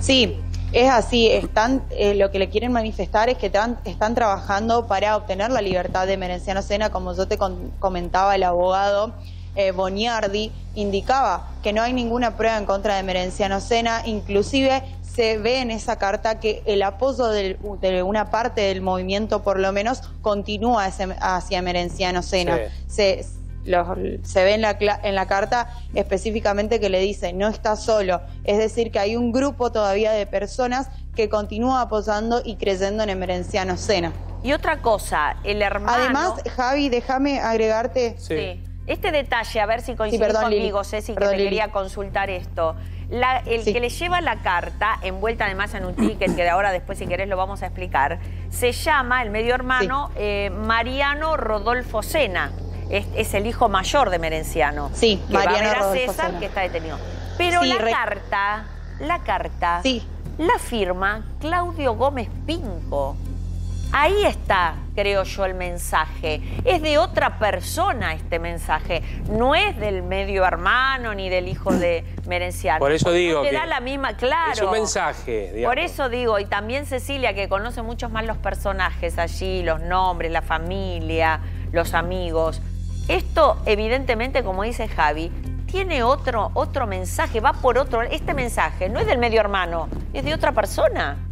Sí, es así. Están, eh, lo que le quieren manifestar es que están, están trabajando para obtener la libertad de Emerenciano Sena. Como yo te con, comentaba, el abogado Eh, Boniardi indicaba que no hay ninguna prueba en contra de Emerenciano Sena. Inclusive se ve en esa carta que el apoyo del, de una parte del movimiento, por lo menos, continúa ese, hacia Emerenciano Sena. Sí. Se, los, se ve en la, en la carta específicamente que le dice, no está solo. Es decir, que hay un grupo todavía de personas que continúa apoyando y creyendo en Emerenciano Sena. Y otra cosa, el hermano... Además, Javi, déjame agregarte... Sí. Sí. Este detalle, a ver si coincide sí, perdón, conmigo, Lili. Ceci, perdón, que te Lili. quería consultar esto. La, el sí. que le lleva la carta, envuelta además en un ticket, que ahora después si querés lo vamos a explicar, se llama, el medio hermano, sí. eh, Mariano Rodolfo Sena. Es, es el hijo mayor de Emerenciano. Sí, que Mariano va a ver a César, Sena. que está detenido. Pero sí, la re... carta, la carta, sí. la firma Claudio Gómez Pinco. Ahí está, creo yo, el mensaje. Es de otra persona este mensaje. No es del medio hermano ni del hijo de Emerenciano. Por eso digo no te da la misma, claro. Es un mensaje. Digamos. Por eso digo, y también Cecilia, que conoce muchos más los personajes allí, los nombres, la familia, los amigos. Esto, evidentemente, como dice Javi, tiene otro, otro mensaje, va por otro. Este mensaje no es del medio hermano, es de otra persona.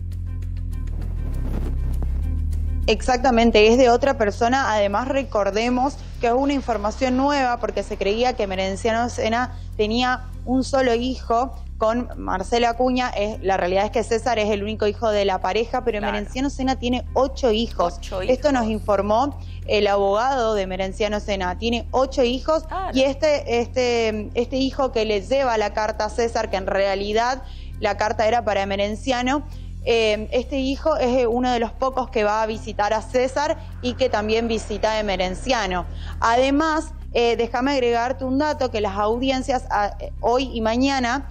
Exactamente, es de otra persona. Además, recordemos que es una información nueva porque se creía que Emerenciano Sena tenía un solo hijo con Marcela Acuña. Es, la realidad es que César es el único hijo de la pareja, pero claro. Emerenciano Sena tiene ocho hijos. ocho hijos. Esto nos informó el abogado de Emerenciano Sena. Tiene ocho hijos claro. y este, este, este hijo que le lleva la carta a César, que en realidad la carta era para Emerenciano, Eh, este hijo es uno de los pocos que va a visitar a César y que también visita a Emerenciano. Además, eh, déjame agregarte un dato, que las audiencias a, eh, hoy y mañana,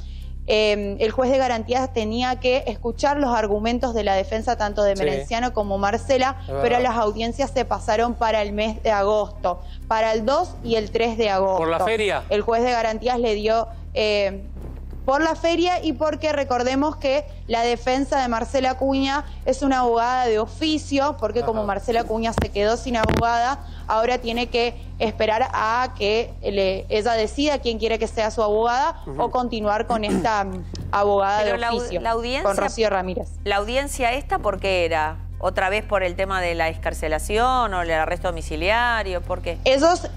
eh, el juez de garantías tenía que escuchar los argumentos de la defensa tanto de Emerenciano sí. como Marcela, ah. pero las audiencias se pasaron para el mes de agosto, para el dos y el tres de agosto. ¿Por la feria? El juez de garantías le dio... Eh, por la feria y porque recordemos que la defensa de Marcela Acuña es una abogada de oficio, porque como Marcela Acuña se quedó sin abogada, ahora tiene que esperar a que le, ella decida quién quiere que sea su abogada uh-huh. o continuar con esta abogada Pero de oficio, la, la audiencia, con Rocío Ramírez. ¿La audiencia esta por qué era? ¿Otra vez por el tema de la excarcelación o el arresto domiciliario? ¿Por qué? Esos...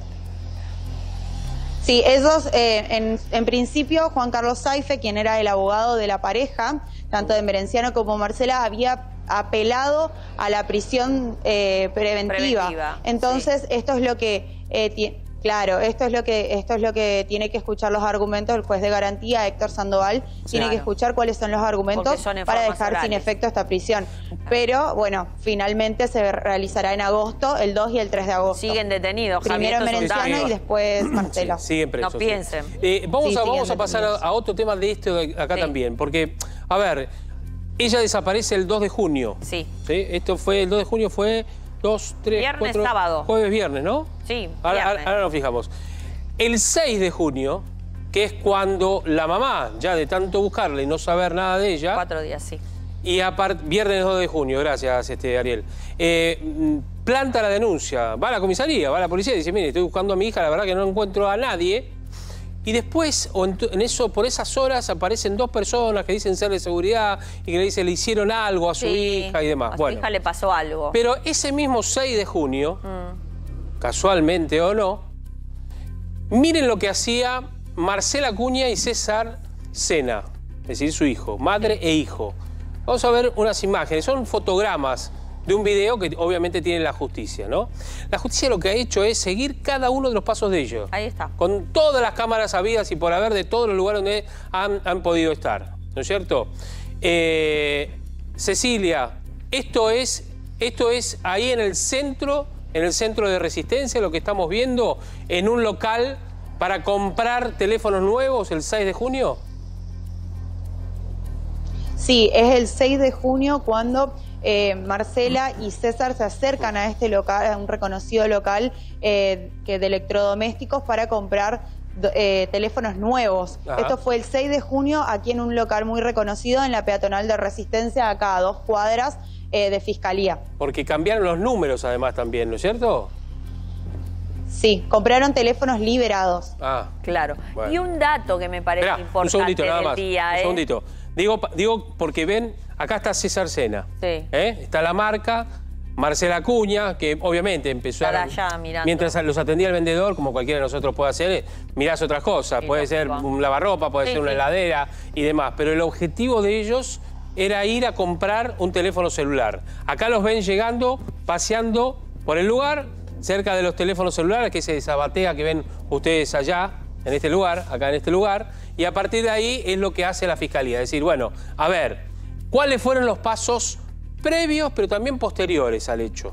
Sí, ellos, eh, en, en principio, Juan Carlos Saife, quien era el abogado de la pareja, tanto de Emerenciano como Marcela, había apelado a la prisión eh, preventiva. preventiva. Entonces, sí. esto es lo que eh, tiene, claro, esto es lo que esto es lo que tiene que escuchar los argumentos del juez de garantía, Héctor Sandoval, claro. tiene que escuchar cuáles son los argumentos son para dejar orales. sin efecto esta prisión. Claro. Pero, bueno, finalmente se realizará en agosto, el dos y el tres de agosto. Siguen detenidos, Javier. Primero Emerenciano y después Marcela. Sí, siguen presos. No piensen. Sí. Eh, vamos sí, a, vamos a pasar a, a otro tema de esto de acá sí. también, porque, a ver, ella desaparece el dos de junio. Sí. ¿Sí? Esto fue, el dos de junio fue... Dos, tres, viernes, cuatro, sábado. Jueves, viernes, ¿no? Sí, ahora, ahora, ahora nos fijamos. El seis de junio, que es cuando la mamá, ya de tanto buscarla y no saber nada de ella... Cuatro días, sí. Y aparte, viernes dos de junio, gracias este, Ariel, eh, planta la denuncia, va a la comisaría, va a la policía y dice, mire, estoy buscando a mi hija, la verdad que no encuentro a nadie... Y después, en eso, por esas horas, aparecen dos personas que dicen ser de seguridad y que le dicen le hicieron algo a su sí, hija y demás. A su bueno, hija le pasó algo. Pero ese mismo seis de junio, mm. casualmente o no, miren lo que hacía Marcela Acuña y César Sena, es decir, su hijo, madre e hijo. Vamos a ver unas imágenes, son fotogramas de un video que obviamente tiene la justicia, ¿no? La justicia lo que ha hecho es seguir cada uno de los pasos de ellos. Ahí está. Con todas las cámaras habidas y por haber de todos los lugares donde han, han podido estar, ¿no es cierto? Eh, Cecilia, esto es, esto es ahí en el centro, en el centro de Resistencia, lo que estamos viendo, en un local para comprar teléfonos nuevos el seis de junio. Sí, es el seis de junio cuando... Eh, Marcela y César se acercan a este local, a un reconocido local eh, que de electrodomésticos para comprar eh, teléfonos nuevos. Ajá. Esto fue el seis de junio aquí en un local muy reconocido en la peatonal de Resistencia, acá a dos cuadras eh, de Fiscalía. Porque cambiaron los números además también, ¿no es cierto? Sí, compraron teléfonos liberados. Ah, claro. Bueno. Y un dato que me parece Mirá, importante un segundito, nada más. del día. Un segundito. Eh. Digo, digo porque ven... Acá está César Sena, sí. ¿eh? Está la marca, Marcela Acuña, que obviamente empezó a... Mientras los atendía el vendedor, como cualquiera de nosotros puede hacer, mirás otras cosas, sí, puede ser un lavarropa, puede sí, ser una sí. heladera y demás, pero el objetivo de ellos era ir a comprar un teléfono celular. Acá los ven llegando, paseando por el lugar, cerca de los teléfonos celulares, que es esa batea que ven ustedes allá, en este lugar, acá en este lugar, y a partir de ahí es lo que hace la Fiscalía, es decir, bueno, a ver... ¿Cuáles fueron los pasos previos, pero también posteriores al hecho?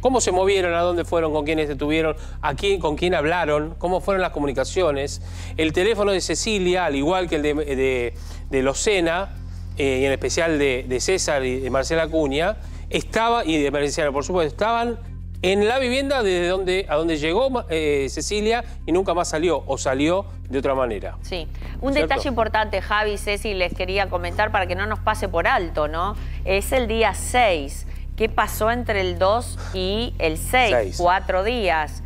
¿Cómo se movieron? ¿A dónde fueron? ¿Con quiénes detuvieron? ¿A quién? ¿Con quién hablaron? ¿Cómo fueron las comunicaciones? El teléfono de Cecilia, al igual que el de, de, de Locena, eh, y en especial de, de César y de Marcela Acuña, estaba, y de Emerenciano, por supuesto, estaban en la vivienda desde donde, a donde llegó eh, Cecilia y nunca más salió, o salió de otra manera. Sí. Un ¿cierto? Detalle importante, Javi, Ceci, les quería comentar para que no nos pase por alto, ¿no? Es el día seis. ¿Qué pasó entre el dos y el seis? Cuatro días.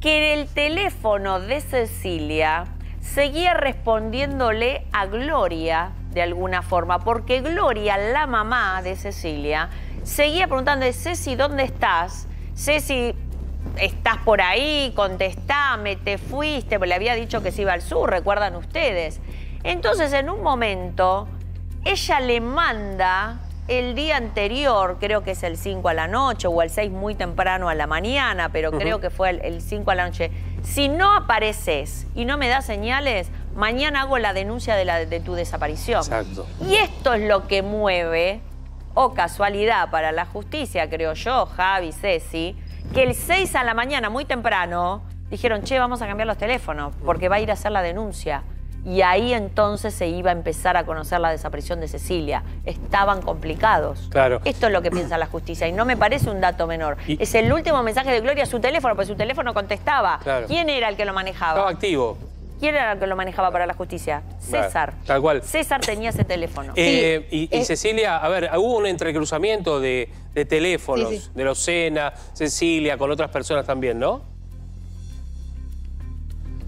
Que el teléfono de Cecilia seguía respondiéndole a Gloria de alguna forma, porque Gloria, la mamá de Cecilia, seguía preguntando, Ceci, ¿dónde estás? Ceci, estás por ahí, contestame, te fuiste, le había dicho que se iba al sur, recuerdan ustedes. Entonces, en un momento, ella le manda el día anterior, creo que es el cinco a la noche o el seis muy temprano a la mañana, pero uh-huh. creo que fue el, el cinco a la noche. Si no apareces y no me das señales, mañana hago la denuncia de, la, de tu desaparición. Exacto. Y esto es lo que mueve... o casualidad para la justicia, creo yo, Javi, Ceci, que el seis a la mañana, muy temprano, dijeron, che, vamos a cambiar los teléfonos, porque va a ir a hacer la denuncia. Y ahí entonces se iba a empezar a conocer la desaparición de Cecilia. Estaban complicados. Claro. Esto es lo que piensa la justicia y no me parece un dato menor. Y... es el último mensaje de Gloria a su teléfono, porque su teléfono contestaba. Claro. ¿Quién era el que lo manejaba? Estaba activo. ¿Quién era el que lo manejaba para la justicia? César. Vale, tal cual. César tenía ese teléfono. Eh, sí, y, es... y Cecilia, a ver, hubo un entrecruzamiento de, de teléfonos, sí, sí. de Locena, Cecilia, con otras personas también, ¿no?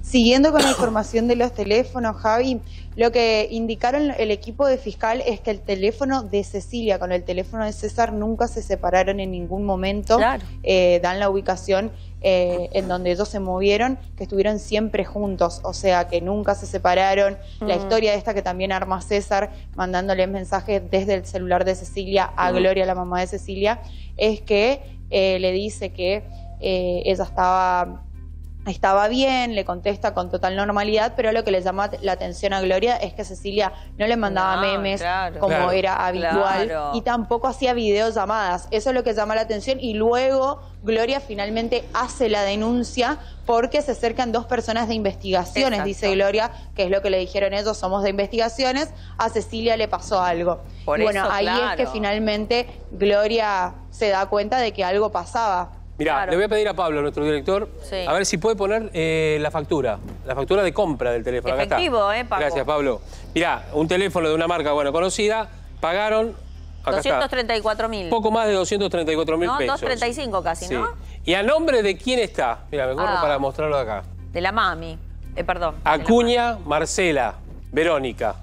Siguiendo con la información de los teléfonos, Javi, lo que indicaron el equipo de fiscal es que el teléfono de Cecilia con el teléfono de César nunca se separaron en ningún momento. Claro. Eh, dan la ubicación... Eh, en donde ellos se movieron, que estuvieron siempre juntos, o sea, que nunca se separaron. Uh-huh. La historia esta que también arma César, mandándole mensajes desde el celular de Cecilia a uh-huh. Gloria, la mamá de Cecilia, es que eh, le dice que eh, ella estaba, estaba bien, le contesta con total normalidad, pero lo que le llama la atención a Gloria es que Cecilia no le mandaba no, memes claro, como claro, era habitual claro. y tampoco hacía videollamadas. Eso es lo que llama la atención y luego... Gloria finalmente hace la denuncia porque se acercan dos personas de investigaciones, exacto. dice Gloria, que es lo que le dijeron ellos, somos de investigaciones, a Cecilia le pasó algo. Por y bueno, eso, ahí claro. es que finalmente Gloria se da cuenta de que algo pasaba. Mirá, claro. le voy a pedir a Pablo, nuestro director, sí. a ver si puede poner eh, la factura. la factura de compra del teléfono. Efectivo, acá está. Eh, Pablo. Gracias, Pablo. Mirá, un teléfono de una marca, bueno, conocida, pagaron... doscientos treinta y cuatro mil. Poco más de doscientos treinta y cuatro mil no, pesos. doscientos treinta y cinco casi, sí. ¿No? ¿Y a nombre de quién está? Mira, me corro ah, para mostrarlo acá. De la mami. Eh, perdón. Acuña, Marcela, Verónica.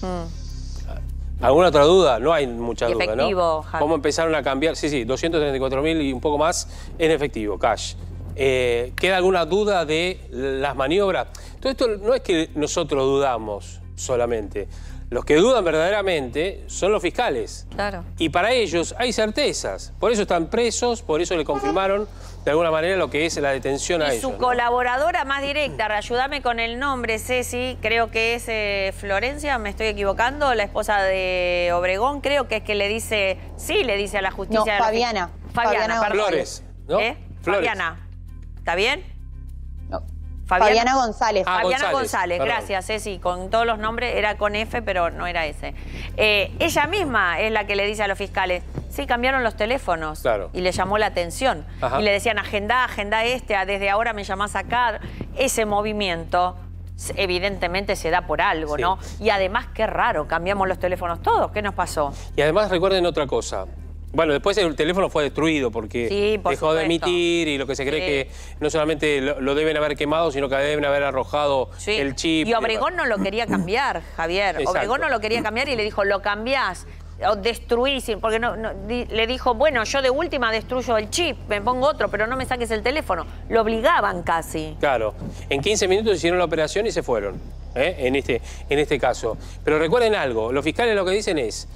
Mm. ¿Alguna otra duda? No hay mucha duda, efectivo, ¿no? Javi. ¿Cómo empezaron a cambiar? Sí, sí, doscientos treinta y cuatro mil y un poco más en efectivo, cash. Eh, ¿Queda alguna duda de las maniobras? Todo esto no es que nosotros dudamos solamente. Los que dudan verdaderamente son los fiscales. Claro. Y para ellos hay certezas. Por eso están presos, por eso le confirmaron de alguna manera lo que es la detención y a ellos. Y su colaboradora, ¿no?, más directa, ayúdame con el nombre, Ceci, creo que es eh, Florencia, me estoy equivocando, la esposa de Obregón, creo que es que le dice, sí, le dice a la justicia... No, Fabiana. Fabiana, Fabiana Flores, ¿no? ¿Eh? Flores. Fabiana, ¿está bien? No. Fabiana, Fabiana González. Ah, Fabiana González, González. gracias, Ceci. Con todos los nombres, era con F, pero no era ese. Eh, ella misma es la que le dice a los fiscales, sí, cambiaron los teléfonos. Claro. Y le llamó la atención. Ajá. Y le decían, agenda, agenda este, desde ahora me llamás acá. Ese movimiento evidentemente se da por algo, sí, ¿no? Y además, qué raro, cambiamos los teléfonos todos. ¿Qué nos pasó? Y además recuerden otra cosa. Bueno, después el teléfono fue destruido porque sí, por dejó supuesto. de emitir y lo que se cree sí. que no solamente lo, lo deben haber quemado, sino que deben haber arrojado sí. el chip. Y Obregón y no lo quería cambiar, Javier. Exacto. Obregón no lo quería cambiar y le dijo, lo cambiás, o destruís, porque no, no, di, le dijo, bueno, yo de última destruyo el chip, me pongo otro, pero no me saques el teléfono. Lo obligaban casi. Claro. En quince minutos hicieron la operación y se fueron, ¿eh? en, este, en este caso. Pero recuerden algo, los fiscales lo que dicen es,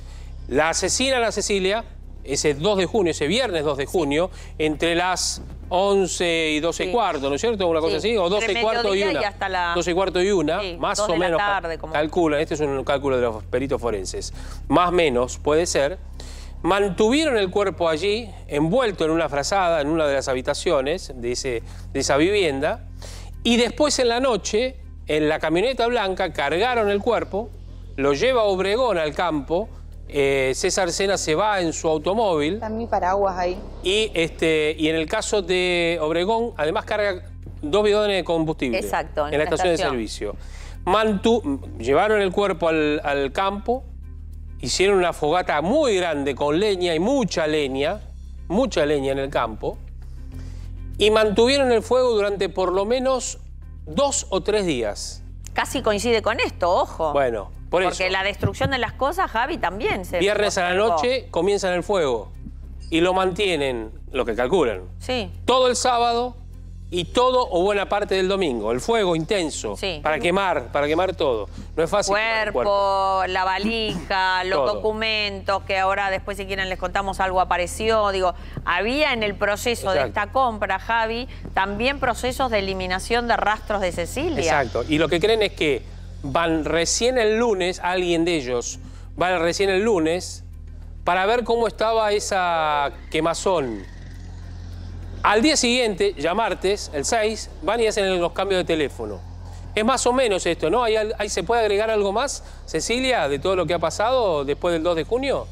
la asesina a la Cecilia... Ese dos de junio, ese viernes dos de junio, entre las once y doce sí. y cuarto, ¿no es cierto? Una cosa sí. así, o doce y cuarto y una. Y hasta la... doce y cuarto y una, sí, más o menos, tarde, como... calcula, este es un cálculo de los peritos forenses, más o menos puede ser, mantuvieron el cuerpo allí, envuelto en una frazada, en una de las habitaciones de, ese, de esa vivienda, y después en la noche, en la camioneta blanca, cargaron el cuerpo, lo lleva Obregón al campo. Eh, César Sena se va en su automóvil. Está mi paraguas ahí. Y, este, y en el caso de Obregón, además carga dos bidones de combustible. Exacto. En, en la estación, estación de servicio. Mantu, llevaron el cuerpo al, al campo, hicieron una fogata muy grande con leña y mucha leña, mucha leña en el campo, y mantuvieron el fuego durante por lo menos dos o tres días. Casi coincide con esto, ojo. Bueno. Por Porque eso. la destrucción de las cosas, Javi, también se... Viernes a la noche comienzan el fuego y lo mantienen, lo que calculan, sí. todo el sábado y todo o buena parte del domingo. El fuego intenso, sí. para quemar, para quemar todo. No es fácil. Cuerpo, cuerpo. la valija, los todo. documentos, que ahora después si quieren les contamos algo apareció. Digo, había en el proceso Exacto. de esta compra, Javi, también procesos de eliminación de rastros de Cecilia. Exacto, y lo que creen es que... Van recién el lunes, alguien de ellos, van recién el lunes para ver cómo estaba esa quemazón. Al día siguiente, ya martes, el seis, van y hacen los cambios de teléfono. Es más o menos esto, ¿no? ¿Hay, hay, ¿Se puede agregar algo más, Cecilia, de todo lo que ha pasado después del dos de junio?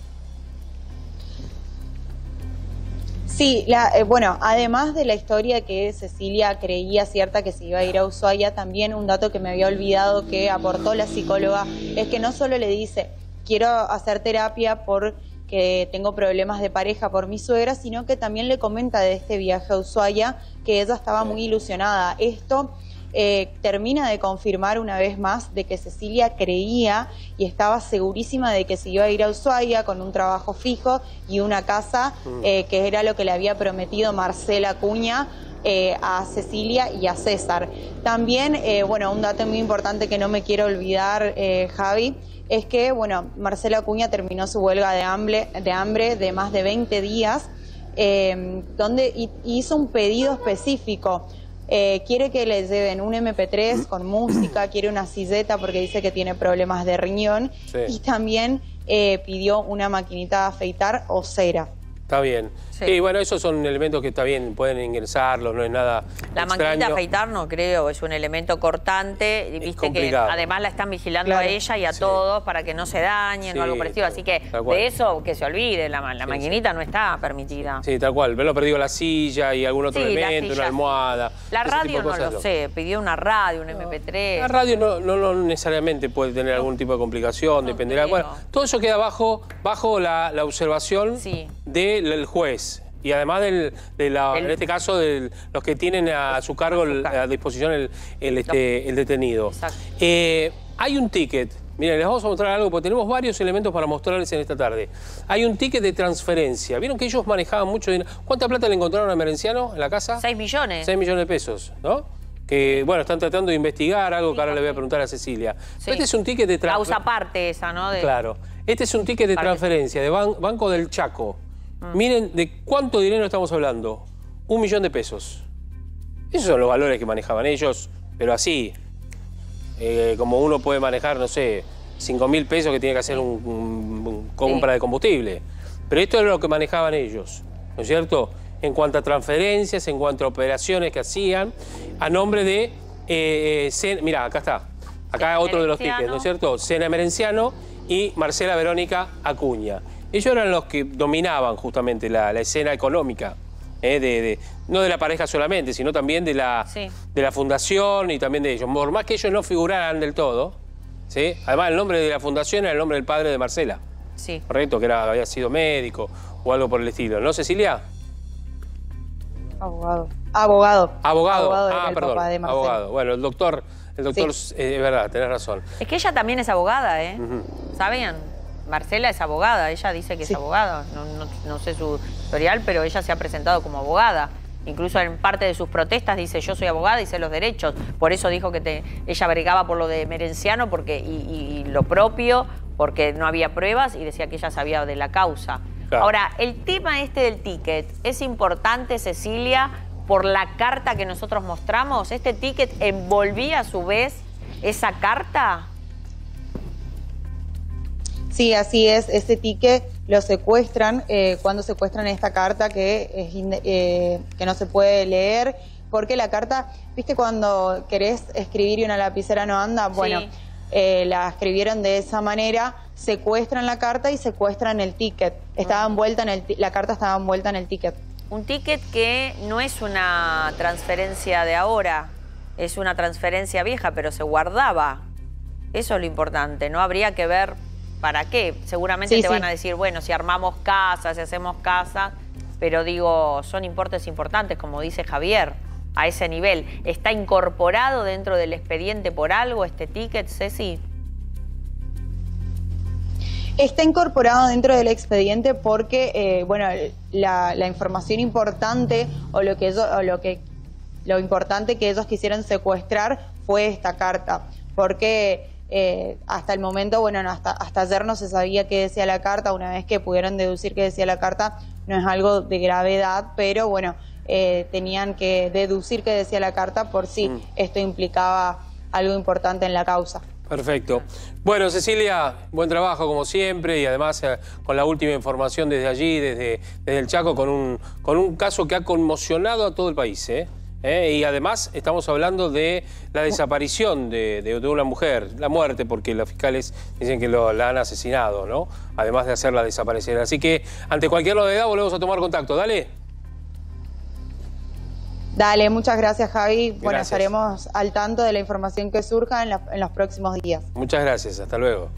Sí, la, eh, bueno, además de la historia que Cecilia creía cierta que se iba a ir a Ushuaia, también un dato que me había olvidado que aportó la psicóloga es que no solo le dice, quiero hacer terapia porque tengo problemas de pareja por mi suegra, sino que también le comenta de este viaje a Ushuaia que ella estaba muy ilusionada. Esto eh, termina de confirmar una vez más de que Cecilia creía y estaba segurísima de que se iba a ir a Ushuaia con un trabajo fijo y una casa, eh, que era lo que le había prometido Marcela Acuña eh, a Cecilia y a César. También, eh, bueno, un dato muy importante que no me quiero olvidar, eh, Javi, es que, bueno, Marcela Acuña terminó su huelga de hambre de, hambre de más de veinte días, eh, donde hizo un pedido específico. Eh, quiere que le lleven un eme pe tres con música, quiere una silleta porque dice que tiene problemas de riñón sí. y también eh, pidió una maquinita de afeitar o cera. Está bien. Sí. Y bueno, esos son elementos que está bien, pueden ingresarlos, no es nada La extraño. Manguita de afeitar no creo, es un elemento cortante, viste que además la están vigilando claro. a ella y a sí. todos para que no se dañen sí, o algo parecido, tal, así que de eso que se olvide, la, la sí, manguinita sí. no está permitida. Sí, tal cual, pero perdió la silla y algún otro sí, elemento, una almohada. La radio no lo no. sé, pidió una radio, un no. eme pe tres. La radio no, no, no necesariamente puede tener no. algún tipo de complicación, no dependerá. Bueno, todo eso queda bajo, bajo la, la observación sí. de el juez y además del, de la, el, en este caso de los que tienen a su cargo el, a disposición el, el, este, el detenido. Eh, hay un ticket, miren, les vamos a mostrar algo porque tenemos varios elementos para mostrarles en esta tarde. Hay un ticket de transferencia, vieron que ellos manejaban mucho dinero. ¿Cuánta plata le encontraron a Emerenciano en la casa? seis millones. seis millones de pesos, ¿no? Que, bueno, están tratando de investigar algo sí, que ahora sí. le voy a preguntar a Cecilia. Sí. Este es un ticket de transferencia. Causa parte esa, ¿no? De... Claro. Este es un ticket de Parece. transferencia de ban Banco del Chaco. Mm. Miren de cuánto dinero estamos hablando. Un millón de pesos. Esos son los valores que manejaban ellos, pero así. Eh, como uno puede manejar, no sé, cinco mil pesos que tiene que hacer un, un, un compra sí. de combustible. Pero esto es lo que manejaban ellos, ¿no es cierto? En cuanto a transferencias, en cuanto a operaciones que hacían, a nombre de... Eh, Sen, mirá, acá está. Acá otro de los tickets, ¿no es cierto? Sena Emerenciano y Marcela Verónica Acuña. Ellos eran los que dominaban justamente la, la escena económica, ¿eh? de, de, no de la pareja solamente, sino también de la, sí. de la fundación y también de ellos. Por más que ellos no figuraran del todo, ¿sí? Además el nombre de la fundación era el nombre del padre de Marcela. Sí. Correcto, que era, había sido médico o algo por el estilo. ¿No, Cecilia? Abogado. Abogado. Abogado. Abogado ah, el perdón. Papá de Marcela. Abogado. Bueno, el doctor, el doctor sí. eh, es verdad, tenés razón. Es que ella también es abogada, ¿eh? Uh-huh. ¿Sabían? Marcela es abogada, ella dice que sí. es abogada, no, no, no sé su historial, pero ella se ha presentado como abogada. Incluso en parte de sus protestas dice, yo soy abogada y sé los derechos. Por eso dijo que te, ella bregaba por lo de Emerenciano porque, y, y, y lo propio, porque no había pruebas y decía que ella sabía de la causa. Claro. Ahora, el tema este del ticket es importante, Cecilia, por la carta que nosotros mostramos. ¿Este ticket envolvía a su vez esa carta? Sí, así es. Este ticket lo secuestran eh, cuando secuestran esta carta que, es, eh, que no se puede leer. Porque la carta, ¿viste cuando querés escribir y una lapicera no anda? Bueno, sí. eh, la escribieron de esa manera, secuestran la carta y secuestran el ticket. Estaba envuelta en el, la carta estaba envuelta en el ticket. Un ticket que no es una transferencia de ahora, es una transferencia vieja, pero se guardaba. Eso es lo importante, ¿no? Habría que ver... ¿Para qué? Seguramente sí, te sí. van a decir, bueno, si armamos casas, si hacemos casas, pero digo, son importes importantes, como dice Javier, a ese nivel. ¿Está incorporado dentro del expediente por algo este ticket, Ceci? Está incorporado dentro del expediente porque, eh, bueno, la, la información importante o lo que, ellos, o lo que lo importante que ellos quisieron secuestrar fue esta carta, porque... Eh, hasta el momento, bueno, no, hasta, hasta ayer no se sabía qué decía la carta. Una vez que pudieron deducir qué decía la carta, no es algo de gravedad, pero bueno, eh, tenían que deducir qué decía la carta por si mm. esto implicaba algo importante en la causa. Perfecto. Bueno, Cecilia, buen trabajo como siempre y además eh, con la última información desde allí, desde, desde el Chaco, con un, con un caso que ha conmocionado a todo el país, ¿eh? ¿Eh? Y además estamos hablando de la desaparición de, de, de una mujer, la muerte, porque los fiscales dicen que lo, la han asesinado, ¿no? Además de hacerla desaparecer. Así que ante cualquier novedad volvemos a tomar contacto. Dale. Dale, muchas gracias, Javi. Gracias. Bueno, estaremos al tanto de la información que surja en, la, en los próximos días. Muchas gracias, hasta luego.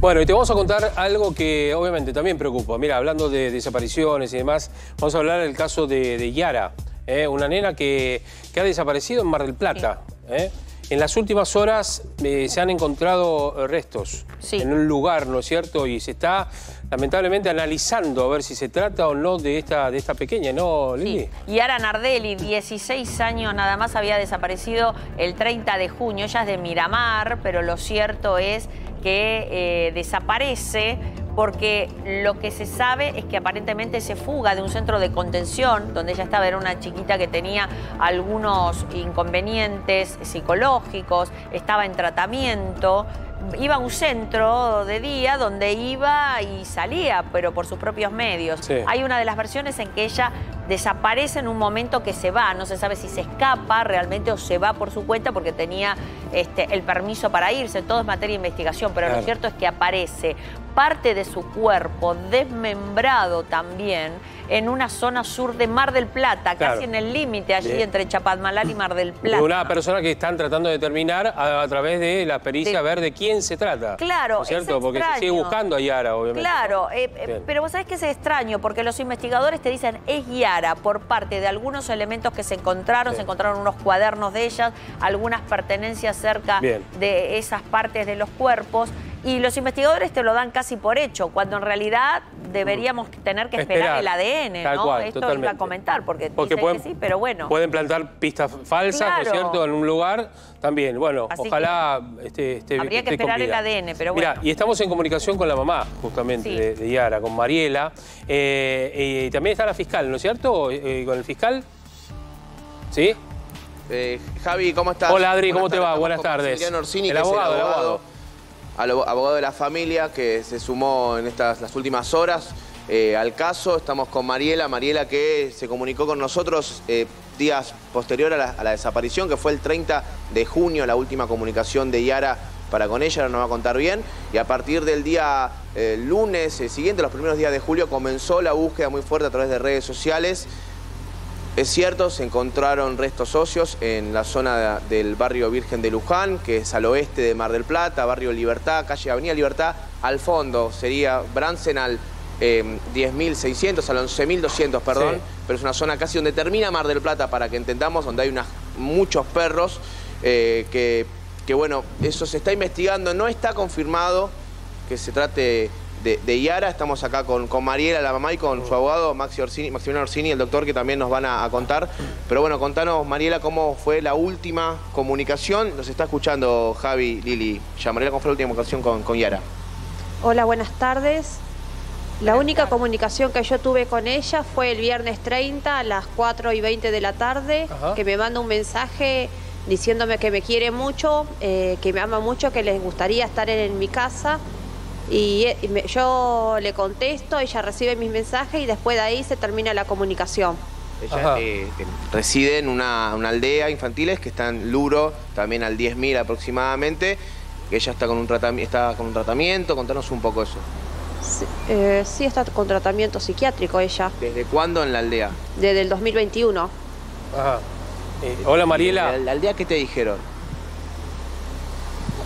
Bueno, y te vamos a contar algo que obviamente también preocupa. Mira, hablando de desapariciones y demás, vamos a hablar del caso de, de Yara, ¿eh? Una nena que, que ha desaparecido en Mar del Plata. ¿eh? En las últimas horas eh, se han encontrado restos sí. en un lugar, ¿no es cierto? Y se está, lamentablemente, analizando a ver si se trata o no de esta, de esta pequeña, ¿no, Lili? Sí. Yara Nardelli, dieciséis años nada más, había desaparecido el treinta de junio. Ella es de Miramar, pero lo cierto es... que eh, desaparece porque lo que se sabe es que aparentemente se fuga de un centro de contención donde ella estaba, era una chiquita que tenía algunos inconvenientes psicológicos, estaba en tratamiento iba a un centro de día donde iba y salía, pero por sus propios medios. Sí. Hay una de las versiones en que ella desaparece en un momento que se va. No se sabe si se escapa realmente o se va por su cuenta porque tenía este, el permiso para irse. Todo es materia de investigación, pero claro, lo cierto es que aparece parte de su cuerpo desmembrado también en una zona sur de Mar del Plata, claro, casi en el límite allí de, entre Chapadmalal y Mar del Plata. De una persona que están tratando de determinar a, a través de la pericia, a ver de quién se trata. Claro, es extraño. Porque se sigue buscando a Yara, obviamente. Claro, eh, pero vos sabés que es extraño porque los investigadores te dicen es Yara por parte de algunos elementos que se encontraron. Bien. Se encontraron unos cuadernos de ellas, algunas pertenencias cerca Bien. de esas partes de los cuerpos. Y los investigadores te lo dan casi por hecho, cuando en realidad deberíamos tener que esperar, esperar el A D N, tal ¿no? Cual, Esto totalmente. iba a comentar, porque, porque dicen pueden, que sí, pero bueno. Pueden plantar pistas falsas, claro, ¿no es cierto?, en un lugar también. Bueno, Así ojalá esté este, Habría este que esperar comida. el A D N, pero bueno. Mirá, y estamos en comunicación con la mamá, justamente, sí, de, de Yara, con Mariela. Eh, y también está la fiscal, ¿no es cierto?, eh, con el fiscal. ¿Sí? Eh, Javi, ¿cómo estás? Hola, Adri, ¿cómo te va? Buenas tardes. Orsini, el abogado, el abogado. Al abogado de la familia que se sumó en estas las últimas horas eh, al caso. Estamos con Mariela, Mariela que se comunicó con nosotros eh, días posterior a la, a la desaparición, que fue el treinta de junio, la última comunicación de Yara para con ella, ahora nos va a contar bien. Y a partir del día eh, lunes eh, siguiente, los primeros días de julio, comenzó la búsqueda muy fuerte a través de redes sociales. Es cierto, se encontraron restos óseos en la zona de, del barrio Virgen de Luján, que es al oeste de Mar del Plata, barrio Libertad, calle Avenida Libertad, al fondo sería Bransen al eh, diez mil seiscientos, al once mil doscientos, perdón, sí, pero es una zona casi donde termina Mar del Plata, para que entendamos, donde hay unas, muchos perros, eh, que, que bueno, eso se está investigando, no está confirmado que se trate De, de Yara. Estamos acá con, con Mariela, la mamá, y con su abogado, Maxi Orsini, Maximiliano Orsini, el doctor, que también nos van a, a contar. Pero bueno, contanos, Mariela, cómo fue la última comunicación. Nos está escuchando Javi, Lili. Ya, Mariela, ¿cómo fue la última comunicación con, con Yara? Hola, buenas tardes. La única comunicación que yo tuve con ella fue el viernes treinta a las cuatro y veinte de la tarde, Ajá. que me manda un mensaje diciéndome que me quiere mucho, eh, que me ama mucho, que les gustaría estar en, en mi casa. Y yo le contesto, ella recibe mis mensajes y después de ahí se termina la comunicación. Ella eh, reside en una, una aldea infantiles que está en Luro, también al diez mil aproximadamente. Ella está con un, tratam está con un tratamiento, contanos un poco eso. Sí, eh, sí, está con tratamiento psiquiátrico ella. ¿Desde cuándo en la aldea? Desde el dos mil veintiuno. Ajá. Eh, hola Mariela. ¿La aldea qué te dijeron?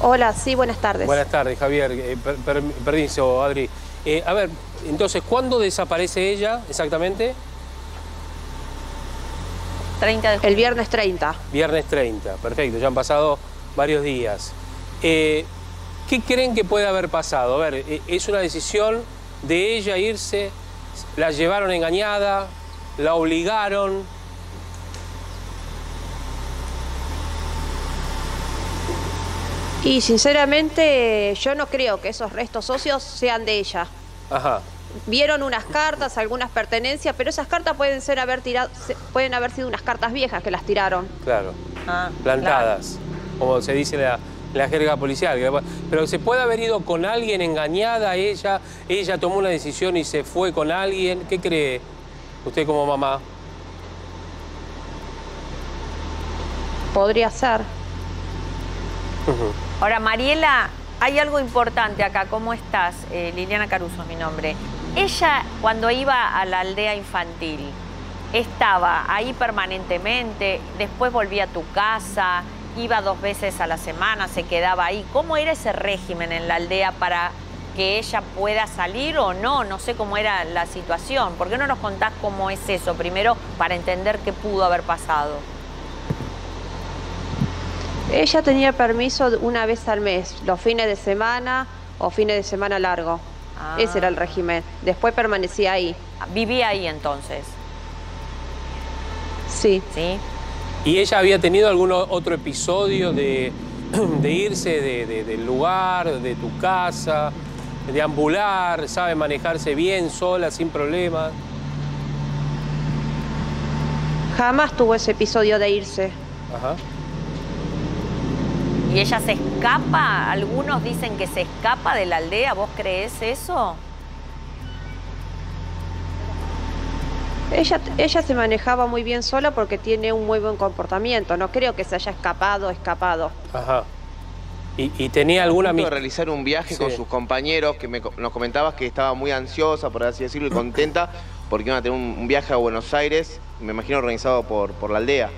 Hola, sí, buenas tardes. Buenas tardes, Javier. Eh, per, per, permiso, Adri. Eh, a ver, entonces, ¿cuándo desaparece ella exactamente? treinta de julio. El viernes treinta. Viernes treinta, perfecto. Ya han pasado varios días. Eh, ¿Qué creen que puede haber pasado? A ver, ¿es una decisión de ella irse? ¿La llevaron engañada? ¿La obligaron? Y sinceramente yo no creo que esos restos óseos sean de ella. Ajá. Vieron unas cartas, algunas pertenencias, pero esas cartas pueden ser haber tirado, pueden haber sido unas cartas viejas que las tiraron. Claro. Ah, plantadas, claro, como se dice la, la jerga policial. Pero se puede haber ido con alguien, engañada ella, ella tomó una decisión y se fue con alguien. ¿Qué cree usted como mamá? Podría ser. Uh-huh. Ahora, Mariela, hay algo importante acá. ¿Cómo estás? Eh, Liliana Caruso es mi nombre. Ella, cuando iba a la aldea infantil, estaba ahí permanentemente, después volvía a tu casa, iba dos veces a la semana, se quedaba ahí. ¿Cómo era ese régimen en la aldea para que ella pueda salir o no? No sé cómo era la situación. ¿Por qué no nos contás cómo es eso? Primero, para entender qué pudo haber pasado. Ella tenía permiso una vez al mes, los fines de semana o fines de semana largo. Ah. Ese era el régimen. Después permanecía ahí. ¿Vivía ahí entonces? Sí. ¿Sí? ¿Y ella había tenido algún otro episodio de, de irse de, de, del lugar, de tu casa, de ambular, sabe manejarse bien, sola, sin problemas? Jamás tuvo ese episodio de irse. Ajá. ¿Y ella se escapa? Algunos dicen que se escapa de la aldea. ¿Vos creés eso? Ella, ella se manejaba muy bien sola porque tiene un muy buen comportamiento. No creo que se haya escapado, escapado. Ajá. ¿Y, y tenía alguna... A punto de realizar un viaje, sí, con sus compañeros, que me, nos comentabas que estaba muy ansiosa, por así decirlo, y contenta, porque iban a tener un, un viaje a Buenos Aires, me imagino organizado por, por la aldea.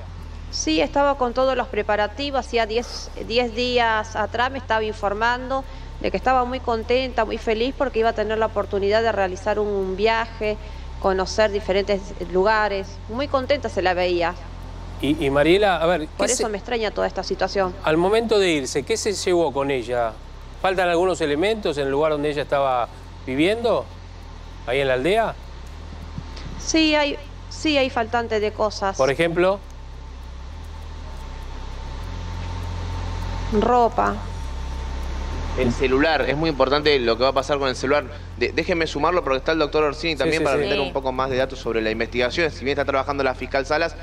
Sí, estaba con todos los preparativos, hacía diez días atrás me estaba informando de que estaba muy contenta, muy feliz, porque iba a tener la oportunidad de realizar un viaje, conocer diferentes lugares. Muy contenta se la veía. Y, y Mariela, a ver... Por eso se... me extraña toda esta situación. Al momento de irse, ¿qué se llevó con ella? ¿Faltan algunos elementos en el lugar donde ella estaba viviendo? ¿Ahí en la aldea? Sí, hay, sí, hay faltantes de cosas. ¿Por ejemplo? Ropa. El celular, es muy importante lo que va a pasar con el celular. De, déjenme sumarlo porque está el doctor Orsini también, sí, sí, para meter, sí, un poco más de datos sobre la investigación. Si bien está trabajando la fiscal Salas,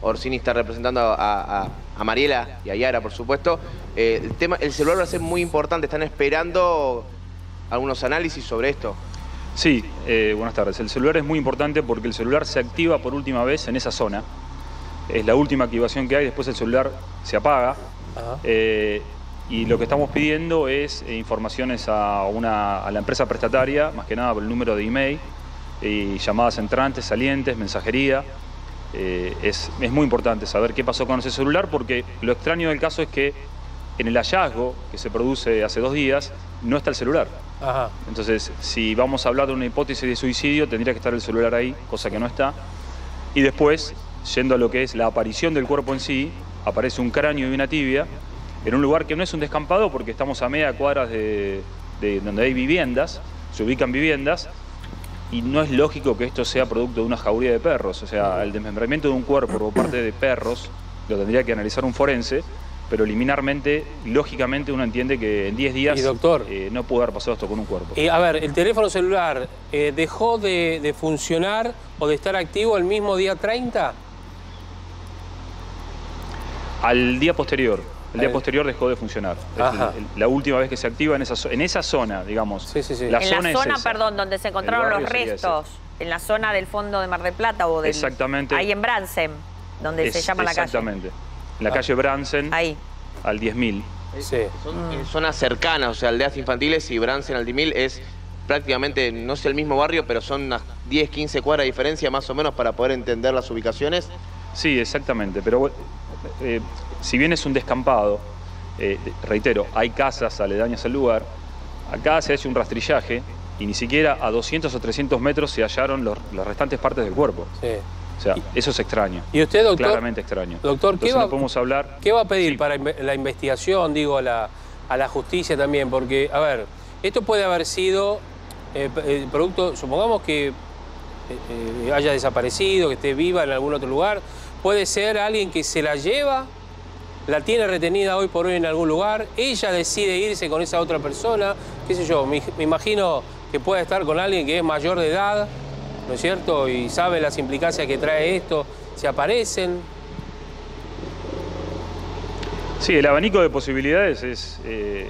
Orsini está representando a, a, a Mariela y a Yara, por supuesto. Eh, el tema, el celular va a ser muy importante. Están esperando algunos análisis sobre esto. Sí, eh, buenas tardes. El celular es muy importante porque el celular se activa por última vez en esa zona. Es la última activación que hay, después el celular se apaga. Ajá. Eh, y lo que estamos pidiendo es informaciones a, una, a la empresa prestataria, más que nada por el número de email, y llamadas entrantes, salientes, mensajería. Eh, es, es muy importante saber qué pasó con ese celular, porque lo extraño del caso es que en el hallazgo que se produce hace dos días no está el celular. Ajá. Entonces, si vamos a hablar de una hipótesis de suicidio, tendría que estar el celular ahí, cosa que no está. Y después, yendo a lo que es la aparición del cuerpo en sí, aparece un cráneo y una tibia en un lugar que no es un descampado, porque estamos a media cuadras de, de donde hay viviendas, se ubican viviendas. Y no es lógico que esto sea producto de una jauría de perros. O sea, el desmembramiento de un cuerpo por parte de perros lo tendría que analizar un forense, pero liminarmente, lógicamente, uno entiende que en diez días, doctor, eh, no pudo haber pasado esto con un cuerpo. Eh, a ver, ¿el teléfono celular eh, dejó de, de funcionar o de estar activo el mismo día treinta? Al día posterior. El día posterior dejó de funcionar. Ajá. La última vez que se activa en esa, en esa zona, digamos. Sí, sí, sí. La en zona la zona, es perdón, donde se encontraron los restos. En la zona del fondo de Mar del Plata o del... Exactamente. Ahí en Bransen, donde es, se llama la calle. Exactamente. La ah. calle Bransen. Ahí. Al diez mil. Sí. Son mm. zonas cercanas, o sea, aldeas infantiles y Bransen al diez mil es prácticamente, no sé el mismo barrio, pero son unas diez, quince cuadras de diferencia más o menos para poder entender las ubicaciones. Sí, exactamente, pero... Eh, si bien es un descampado, eh, reitero, hay casas aledañas al lugar, acá se hace un rastrillaje y ni siquiera a doscientos o trescientos metros se hallaron los, las restantes partes del cuerpo. Sí. O sea, eso es extraño. ¿Y usted, doctor? Claramente extraño. Doctor, ¿qué va, no podemos hablar... ¿qué va a pedir sí. para la investigación, digo, a la, a la justicia también? Porque, a ver, esto puede haber sido eh, el producto, supongamos que eh, eh, haya desaparecido, que esté viva en algún otro lugar, puede ser alguien que se la lleva... la tiene retenida hoy por hoy en algún lugar, ella decide irse con esa otra persona, qué sé yo, me, me imagino que pueda estar con alguien que es mayor de edad, ¿no es cierto? Y sabe las implicancias que trae esto, se aparecen. Sí, el abanico de posibilidades es, eh,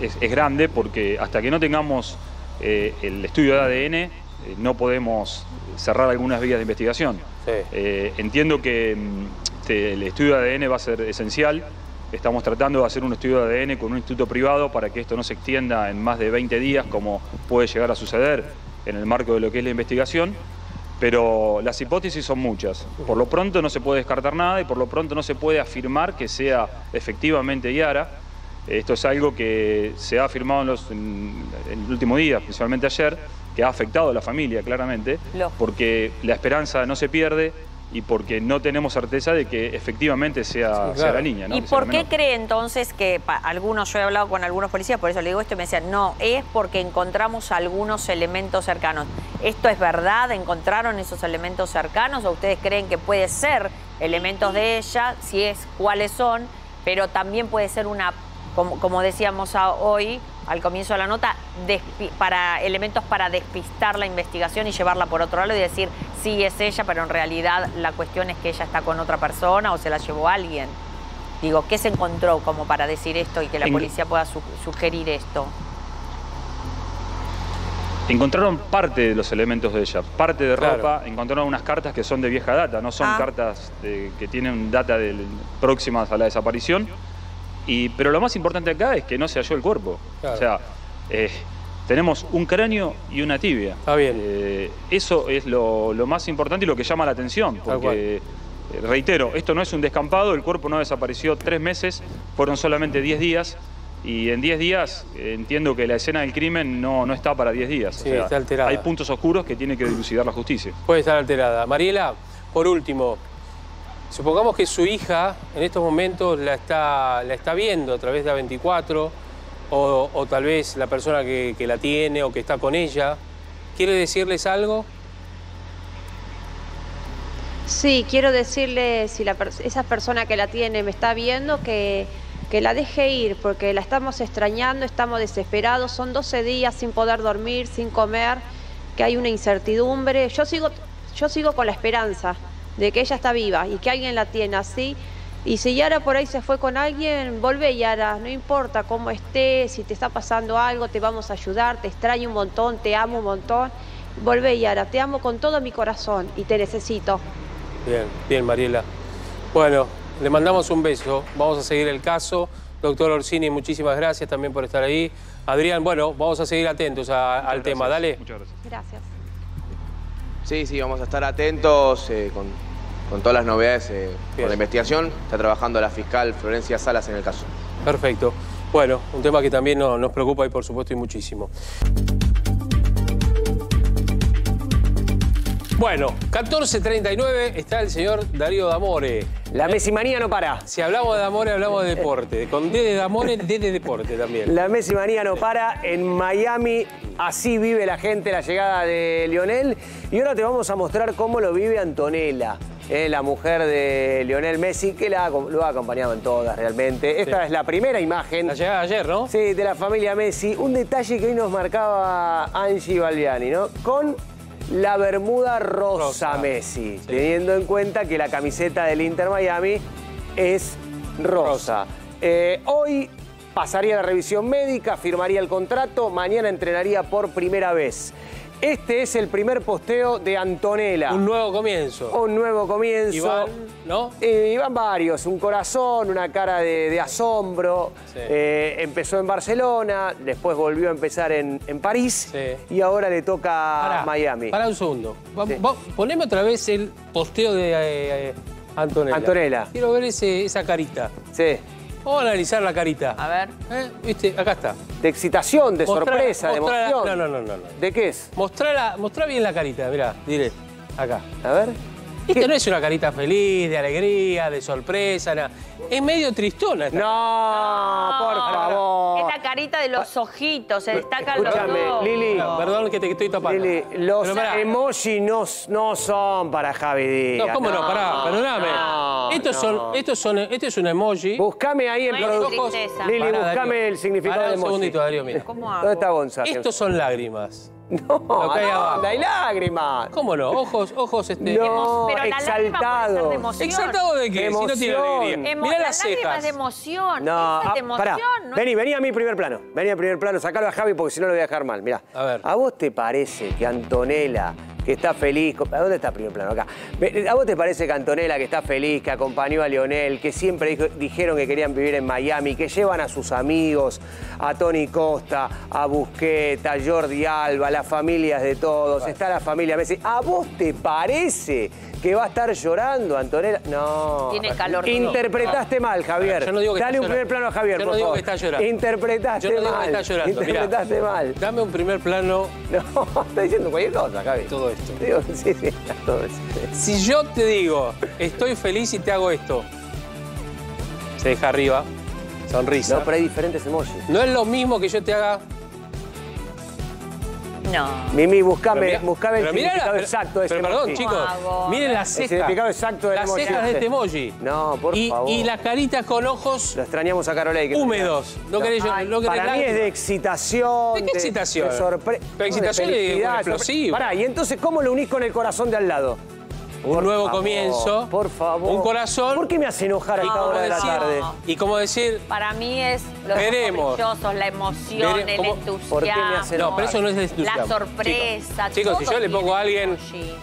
es, es grande, porque hasta que no tengamos eh, el estudio de A D N, eh, no podemos cerrar algunas vías de investigación. Sí. Eh, entiendo que... el estudio de A D N va a ser esencial. Estamos tratando de hacer un estudio de A D N con un instituto privado para que esto no se extienda en más de veinte días, como puede llegar a suceder en el marco de lo que es la investigación. Pero las hipótesis son muchas. Por lo pronto no se puede descartar nada y por lo pronto no se puede afirmar que sea efectivamente Yara. Esto es algo que se ha afirmado en, los, en, en el último día, principalmente ayer, que ha afectado a la familia, claramente, no. porque la esperanza no se pierde y porque no tenemos certeza de que efectivamente sea, sí, claro. sea la niña, ¿no? ¿Y por qué cree entonces que pa, algunos, yo he hablado con algunos policías, por eso le digo esto, y me decían, no, es porque encontramos algunos elementos cercanos? ¿Esto es verdad? ¿Encontraron esos elementos cercanos? ¿O ustedes creen que puede ser elementos de ella, si es, cuáles son? Pero también puede ser una, como, como decíamos a, hoy, al comienzo de la nota, despi, para elementos para despistar la investigación y llevarla por otro lado y decir... sí, es ella, pero en realidad la cuestión es que ella está con otra persona o se la llevó alguien. Digo, ¿qué se encontró como para decir esto y que la policía pueda su sugerir esto? Encontraron parte de los elementos de ella, parte de ropa, claro. Encontraron unas cartas que son de vieja data, no son ah. cartas de, que tienen data del, próximas a la desaparición. Y, pero lo más importante acá es que no se halló el cuerpo. Claro. O sea, eh, tenemos un cráneo y una tibia. Está bien. Eh, eso es lo, lo más importante y lo que llama la atención, porque... Reitero, esto no es un descampado, el cuerpo no desapareció tres meses, fueron solamente diez días y en diez días entiendo que la escena del crimen no, no está para diez días. Sí, o sea, está alterada. Hay puntos oscuros que tiene que dilucidar la justicia. Puede estar alterada. Mariela, por último, supongamos que su hija en estos momentos la está, la está viendo a través de A veinticuatro o, o tal vez la persona que, que la tiene o que está con ella. ¿Quiere decirles algo? Sí, quiero decirle, si la per esa persona que la tiene me está viendo, que, que la deje ir, porque la estamos extrañando, estamos desesperados, son doce días sin poder dormir, sin comer, que hay una incertidumbre. Yo sigo, yo sigo con la esperanza de que ella está viva y que alguien la tiene así. Y si Yara por ahí se fue con alguien, volvé, Yara, no importa cómo estés, si te está pasando algo, te vamos a ayudar, te extraño un montón, te amo un montón. Volvé, Yara, te amo con todo mi corazón y te necesito. Bien, bien, Mariela. Bueno, le mandamos un beso. Vamos a seguir el caso. Doctor Orsini, muchísimas gracias también por estar ahí. Adrián, bueno, vamos a seguir atentos a, al gracias. tema. Dale. Muchas gracias. Gracias. Sí, sí, vamos a estar atentos eh, con, con todas las novedades eh, por la investigación. Está trabajando la fiscal Florencia Salas en el caso. Perfecto. Bueno, un tema que también no, nos preocupa y por supuesto y muchísimo. Bueno, catorce treinta y nueve está el señor Darío D'Amore. La mesimanía no para. Si hablamos de D'Amore, hablamos de deporte. Con D de D'Amore, D de deporte también. La mesimanía no para. En Miami, así vive la gente la llegada de Lionel. Y ahora te vamos a mostrar cómo lo vive Antonella, eh, la mujer de Lionel Messi, que la, lo ha acompañado en todas realmente. Esta sí. es la primera imagen. La llegada ayer, ¿no? Sí, de la familia Messi. Un detalle que hoy nos marcaba Angie Balbiani, ¿no? Con... la bermuda rosa, rosa. Messi, sí. teniendo en cuenta que la camiseta del Inter Miami es rosa. rosa. Eh, hoy pasaría la revisión médica, firmaría el contrato, mañana entrenaría por primera vez. Este es el primer posteo de Antonella. Un nuevo comienzo. Un nuevo comienzo. Iván, ¿no? Eh, Iván varios, un corazón, una cara de, de asombro. Sí. Eh, empezó en Barcelona, después volvió a empezar en, en París sí. y ahora le toca pará, a Miami. Pará un segundo. Va, sí. va, poneme otra vez el posteo de eh, eh, Antonella. Antonella. Quiero ver ese, esa carita. Sí. Vamos a analizar la carita. A ver. ¿Eh? ¿Viste? Acá está. De excitación, de mostrá, sorpresa, mostrá, de emoción. No, no, no, no, no. ¿De qué es? Mostrá, la, mostrá bien la carita, mirá, diré. Acá. A ver. Esta ¿Qué? no es una carita feliz, de alegría, de sorpresa, nada. Es medio tristona esta. No, no, por favor. Es la carita de los ojitos, se destacan Escúchame, los ojos. Lili. No, perdón que te estoy tapando. Lili, los emojis no, no son para Javi Díaz. No, cómo no, no pará, perdóname. No, estos no. son, estos son, este es un emoji. Buscame ahí en productos. Lili, pará, buscame Darío. el significado pará, de emoji. Un segundito, Darío, mira. ¿Cómo hago? ¿Dónde está Gonzalo? Estos son lágrimas. No, no hay lágrimas. ¿Cómo no? Ojos, ojos, este. No, pero la exaltado. De emoción. ¿Exaltado de qué? Emoción. Si no tiene alegría. Mirá las cejas. Lágrimas de emoción. No, es de emoción. Pará. ¿No? Vení, vení a mi primer plano. Vení a primer plano. Sacalo a Javi porque si no lo voy a dejar mal. Mirá. A ver. ¿A vos te parece que Antonella, que está feliz? ¿A dónde está el primer plano? Acá. ¿A vos te parece que Antonella, que está feliz, que acompañó a Lionel, que siempre dijo, dijeron que querían vivir en Miami, que llevan a sus amigos, a Tony Costa, a Busqueta, a Jordi Alba, las familias de todos, vale. está la familia Messi. ¿A vos te parece que va a estar llorando Antonella? No. Tiene calor. Interpretaste no. mal, Javier. Yo no digo que Dale está un llorando. primer plano a Javier, Yo no por digo favor. que está llorando. Interpretaste Yo no digo mal. Que está llorando. Interpretaste Mirá, mal. Dame un primer plano. No, está diciendo cualquier cosa, Javi. Todo esto. Digo, sí, sí, todo esto. Si yo te digo, estoy feliz y te hago esto, se deja arriba, sonrisa. No, pero hay diferentes emojis. No es lo mismo que yo te haga... No. Mimi, buscame, buscame el significado la, exacto de pero, este perdón, emoji. Chicos, miren las cejas. El significado exacto del las emoji. Las cejas de este emoji. No, por y, favor. Y las caritas con ojos... Lo extrañamos a Carolei. Que húmedos. No, no. Querés, Ay, no querés para mí es de excitación. ¿De qué excitación? De sorpresa. Pero excitación es explosiva. Pará, y entonces, ¿cómo lo unís con el corazón de al lado? un nuevo favor, comienzo. Por favor. Un corazón. ¿Por qué me hace enojar a esta hora de la tarde? Y como decir... Para mí es los maravillosos, la emoción, vere, el entusiasmo. ¿Por qué me hace enojar? No, pero eso no es entusiasmo. La sorpresa. Chicos, chicos si yo le pongo a alguien...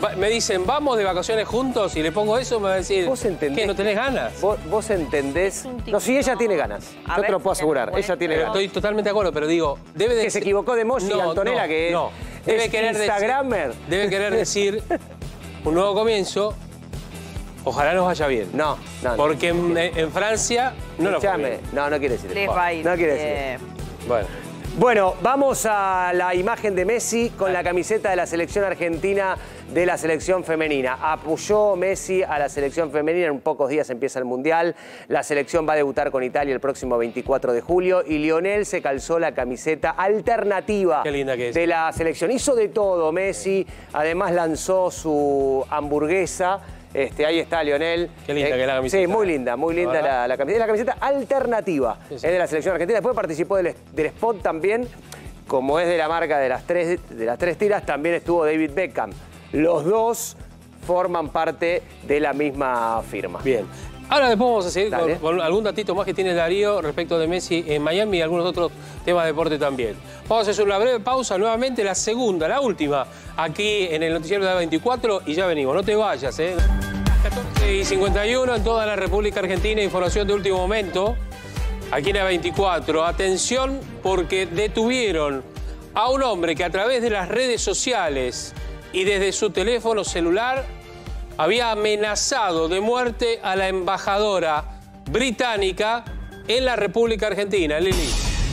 Va, me dicen, vamos de vacaciones juntos y le pongo eso, me va a decir... ¿Vos entendés? ¿Qué, no tenés ganas? Vos, vos entendés... No, si ella tiene ganas. A yo ver, te lo puedo asegurar. Ella tiene ganas. Estoy totalmente de acuerdo, pero digo... debe de... Que se equivocó de emoji, no, Antonella, no, que es... No. Debe querer decir, debe querer decir un nuevo comienzo. Ojalá nos vaya bien. No, no. Porque no, no, en, en Francia no lo fue. No, no quiere decir eso. No quiere decir eh... Bueno. Bueno, vamos a la imagen de Messi con ah. la camiseta de la selección argentina de la selección femenina. Apoyó Messi a la selección femenina, en pocos días empieza el Mundial. La selección va a debutar con Italia el próximo veinticuatro de julio y Lionel se calzó la camiseta alternativa Qué linda que es. de la selección. Hizo de todo Messi, además lanzó su hamburguesa. Este, ahí está Lionel. Qué linda eh, que es la camiseta. Sí, muy linda, muy linda ah. la, la camiseta. Es la camiseta alternativa sí, sí. Es de la selección argentina. Después participó del, del spot también, como es de la marca de las, tres, de las tres tiras, también estuvo David Beckham. Los dos forman parte de la misma firma. Bien. Ahora después vamos a seguir con, con algún datito más que tiene Darío respecto de Messi en Miami y algunos otros temas de deporte también. Vamos a hacer una breve pausa, nuevamente la segunda, la última, aquí en el noticiero de A veinticuatro y ya venimos. No te vayas, ¿eh? catorce y cincuenta y uno en toda la República Argentina, información de último momento, aquí en A veinticuatro. Atención porque detuvieron a un hombre que a través de las redes sociales y desde su teléfono celular había amenazado de muerte a la embajadora británica en la República Argentina. Lili.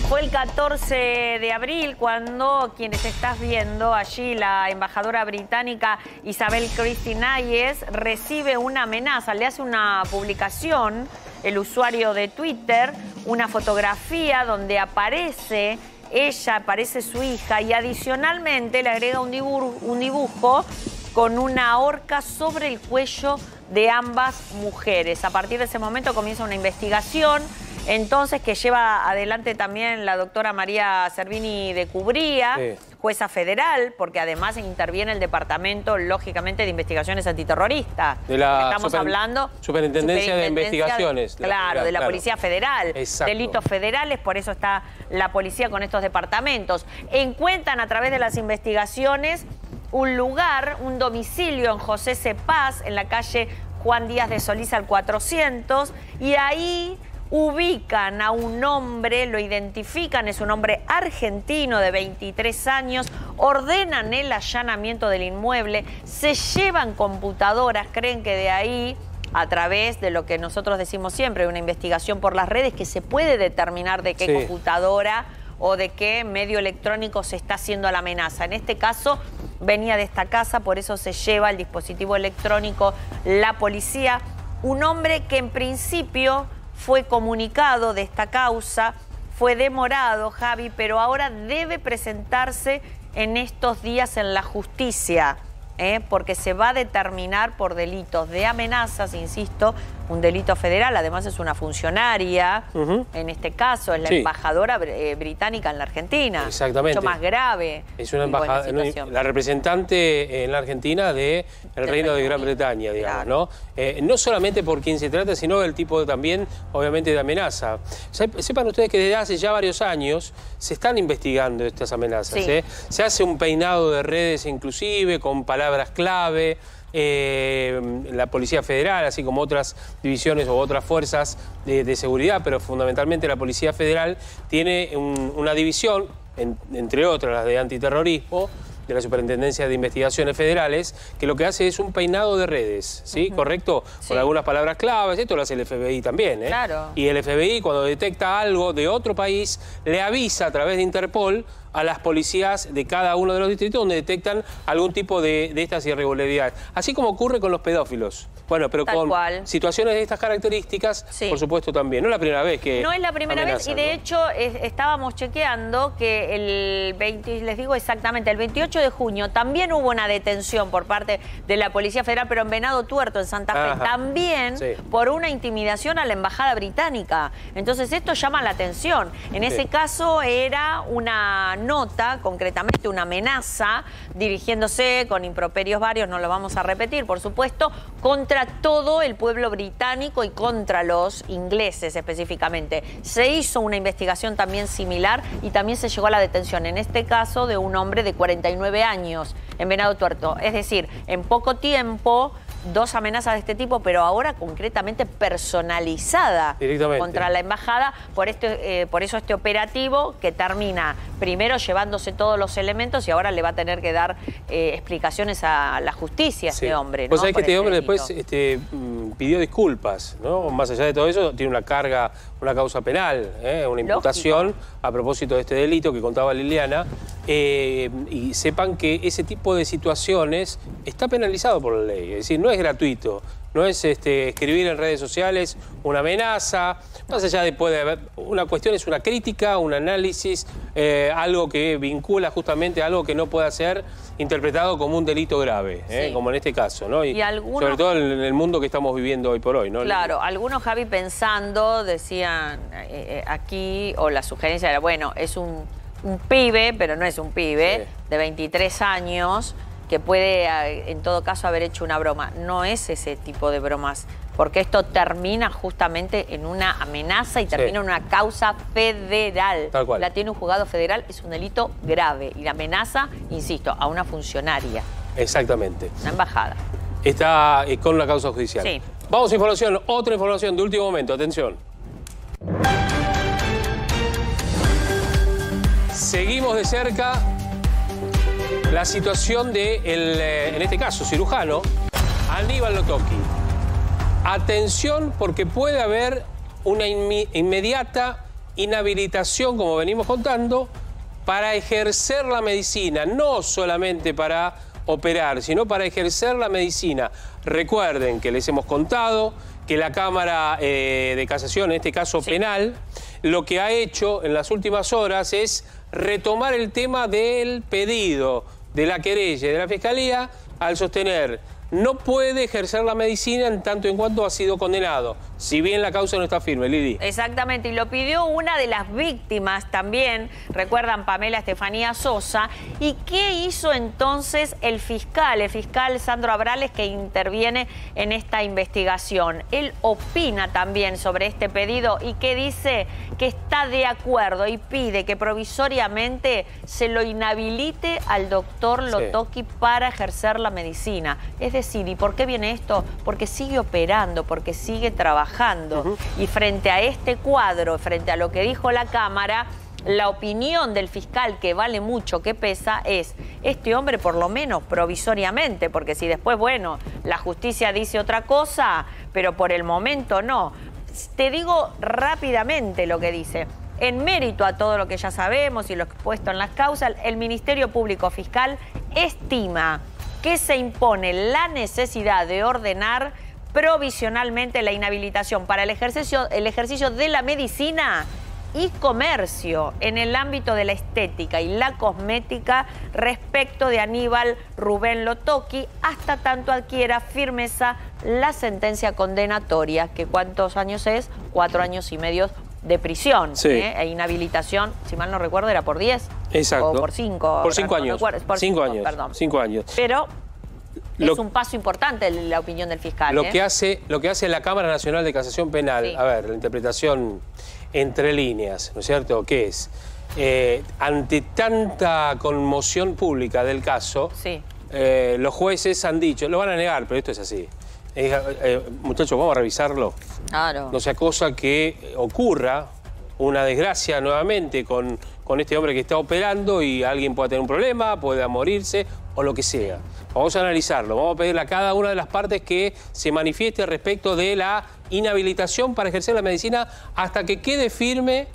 Fue el catorce de abril cuando, quienes estás viendo allí, la embajadora británica Isabel Christine Hayes recibe una amenaza, le hace una publicación, el usuario de Twitter, una fotografía donde aparece... Ella aparece su hija y adicionalmente le agrega un dibujo, un dibujo con una horca sobre el cuello de ambas mujeres. A partir de ese momento comienza una investigación, entonces, que lleva adelante también la doctora María Servini de Cubría, sí. jueza federal, porque además interviene el Departamento, lógicamente, de Investigaciones Antiterroristas. De la Estamos super, hablando... Superintendencia, superintendencia de Investigaciones. De, claro, federal, de la claro. Policía Federal. Exacto. Delitos federales, por eso está la policía con estos departamentos. Encuentran a través de las investigaciones un lugar, un domicilio en José C. Paz, en la calle Juan Díaz de Solís al cuatrocientos, y ahí... ubican a un hombre, lo identifican, es un hombre argentino de veintitrés años, ordenan el allanamiento del inmueble, se llevan computadoras, creen que de ahí, a través de lo que nosotros decimos siempre, una investigación por las redes, que se puede determinar de qué sí. computadora o de qué medio electrónico se está haciendo la amenaza. En este caso, venía de esta casa, por eso se lleva el dispositivo electrónico la policía, un hombre que en principio... Fue comunicado de esta causa, fue demorado, Javi, pero ahora debe presentarse en estos días en la justicia, ¿eh? Porque se va a determinar por delitos de amenazas, insisto, un delito federal, además es una funcionaria, uh-huh. en este caso es la sí. embajadora eh, británica en la Argentina. Exactamente. Mucho más grave. Es una embajadora, no, la representante en la Argentina del de Reino de Gran Bretaña, digamos, claro. ¿no? Eh, no solamente por quién se trata, sino el tipo de, también, obviamente, de amenaza. Sepan ustedes que desde hace ya varios años se están investigando estas amenazas, sí. ¿eh? Se hace un peinado de redes inclusive, con palabras clave, Eh, la Policía Federal, así como otras divisiones o otras fuerzas de, de seguridad, pero fundamentalmente la Policía Federal tiene un, una división, en, entre otras las de antiterrorismo, de la Superintendencia de Investigaciones Federales, que lo que hace es un peinado de redes, ¿sí? Uh-huh. ¿Correcto? Sí. Con algunas palabras claves, esto lo hace el F B I también, ¿eh? Claro. Y el F B I, cuando detecta algo de otro país, le avisa a través de Interpol a las policías de cada uno de los distritos donde detectan algún tipo de, de estas irregularidades. Así como ocurre con los pedófilos. Bueno, pero Tal con cual. situaciones de estas características, sí. por supuesto, también. No es la primera vez que No es la primera amenazan, vez, y de ¿no? hecho es, estábamos chequeando que el veinte, les digo exactamente, el veintiocho de junio también hubo una detención por parte de la Policía Federal, pero en Venado Tuerto, en Santa Fe, Ajá. también sí. por una intimidación a la Embajada Británica. Entonces esto llama la atención. En sí. ese caso era una nota, concretamente una amenaza, dirigiéndose con improperios varios, no lo vamos a repetir, por supuesto, contra todo el pueblo británico y contra los ingleses específicamente. Se hizo una investigación también similar y también se llegó a la detención, en este caso, de un hombre de cuarenta y nueve años en Venado Tuerto. Es decir, en poco tiempo, dos amenazas de este tipo, pero ahora concretamente personalizada contra la embajada. Por, este, eh, por eso este operativo que termina primero llevándose todos los elementos y ahora le va a tener que dar eh, explicaciones a la justicia a sí. este hombre. ¿No? Vos sabés que este hombre delito. después este, pidió disculpas, ¿no? Más allá de todo eso, tiene una carga, una causa penal, ¿eh? una imputación a propósito de este delito que contaba Liliana. Eh, y sepan que ese tipo de situaciones está penalizado por la ley, es decir, no es gratuito, no es este, escribir en redes sociales una amenaza, más allá de puede haber, una cuestión es una crítica, un análisis, eh, algo que vincula justamente a algo que no pueda ser interpretado como un delito grave, ¿eh? sí. como en este caso, ¿no? Y, y algunos, sobre todo en el mundo que estamos viviendo hoy por hoy, ¿no? Claro, algunos, Javi, pensando, decían eh, aquí, o la sugerencia era, bueno, es un... un pibe, pero no es un pibe, sí. de veintitrés años, que puede en todo caso haber hecho una broma. No es ese tipo de bromas, porque esto termina justamente en una amenaza y termina en sí. una causa federal. Tal cual. La tiene un juzgado federal, es un delito grave. Y la amenaza, insisto, a una funcionaria. Exactamente. Una embajada. Está con una causa judicial. Sí. Vamos a información, otra información de último momento, atención. Seguimos de cerca la situación de, el, en este caso, cirujano, Aníbal Lotocki. Atención, porque puede haber una inmediata inhabilitación, como venimos contando, para ejercer la medicina, no solamente para operar, sino para ejercer la medicina. Recuerden que les hemos contado que la Cámara eh, de Casación, en este caso sí. penal, lo que ha hecho en las últimas horas es retomar el tema del pedido de la querella y de la Fiscalía al sostener no puede ejercer la medicina en tanto en cuanto ha sido condenado, si bien la causa no está firme, Lili. Exactamente, y lo pidió una de las víctimas también, recuerdan, Pamela Estefanía Sosa. ¿Y qué hizo entonces el fiscal, el fiscal Sandro Abrales, que interviene en esta investigación? Él opina también sobre este pedido y que dice que está de acuerdo y pide que provisoriamente se lo inhabilite al doctor Lotocki sí. para ejercer la medicina. Es decir, ¿y por qué viene esto? Porque sigue operando, porque sigue trabajando. Uh-huh. Y frente a este cuadro, frente a lo que dijo la Cámara, la opinión del fiscal, que vale mucho, que pesa, es este hombre por lo menos provisoriamente, porque si después, bueno, la justicia dice otra cosa, pero por el momento no. Te digo rápidamente lo que dice. En mérito a todo lo que ya sabemos y lo expuesto en las causas, el Ministerio Público Fiscal estima que se impone la necesidad de ordenar provisionalmente la inhabilitación para el ejercicio, el ejercicio de la medicina y comercio en el ámbito de la estética y la cosmética respecto de Aníbal Rubén Lotocki hasta tanto adquiera firmeza la sentencia condenatoria, que ¿cuántos años es? Cuatro años y medio de prisión sí. ¿eh? e inhabilitación, si mal no recuerdo, era por diez. Exacto. O por cinco. Por cinco años. No, no, por cinco, cinco años. Perdón. Cinco años. Pero lo, es un paso importante la opinión del fiscal. Lo, ¿eh? que, hace, lo que hace la Cámara Nacional de Casación Penal, sí. a ver, la interpretación entre líneas, ¿no es cierto? ¿Qué es? Eh, ante tanta conmoción pública del caso, sí. eh, los jueces han dicho, lo van a negar, pero esto es así. Eh, eh, muchachos, vamos a revisarlo. Claro. No sea cosa que ocurra una desgracia nuevamente con, con este hombre que está operando y alguien pueda tener un problema, pueda morirse o lo que sea. Vamos a analizarlo, vamos a pedirle a cada una de las partes que se manifieste respecto de la inhabilitación para ejercer la medicina hasta que quede firme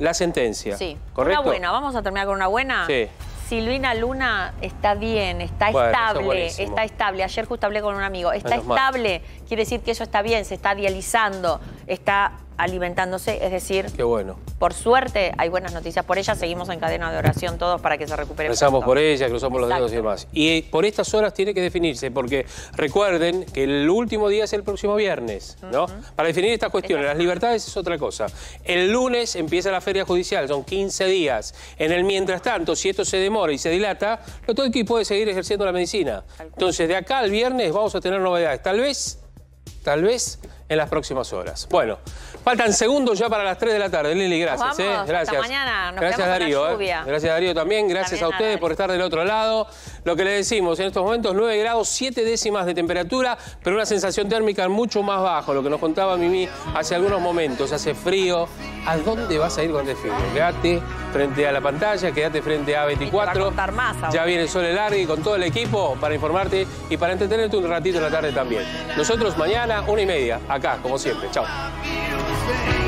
la sentencia. Sí, ¿correcto? Una buena, vamos a terminar con una buena. Sí. Silvina Luna está bien, está bueno, estable, es está estable. Ayer justo hablé con un amigo. Está Menos estable, mal. Quiere decir que eso está bien, se está dializando, está alimentándose, es decir, qué bueno. Por suerte hay buenas noticias por ella, seguimos en cadena de oración todos para que se recupere. Rezamos por ella, cruzamos Exacto. los dedos y demás. Y por estas horas tiene que definirse, porque recuerden que el último día es el próximo viernes, ¿no? Uh-huh. Para definir estas cuestiones, las libertades es otra cosa. El lunes empieza la feria judicial, son quince días. En el mientras tanto, si esto se demora y se dilata, Lotocki puede seguir ejerciendo la medicina. Entonces, de acá al viernes vamos a tener novedades, tal vez, tal vez... en las próximas horas. Bueno, faltan segundos ya para las tres de la tarde. Lili, gracias. Nos vamos, eh. Gracias. Hasta mañana. Nos gracias, Darío. Eh. Gracias, Darío, también. Gracias también a ustedes a por estar del otro lado. Lo que les decimos, en estos momentos nueve grados, siete décimas de temperatura, pero una sensación térmica mucho más bajo. Lo que nos contaba Mimi hace algunos momentos. Hace frío. ¿A dónde vas a ir cuando es frío? Quédate frente a la pantalla, quédate frente a A veinticuatro. Y te va a contar más ahora. Ya viene el Sol Largui con todo el equipo para informarte y para entretenerte un ratito en la tarde también. Nosotros mañana, una y media, acá, como siempre. Chao.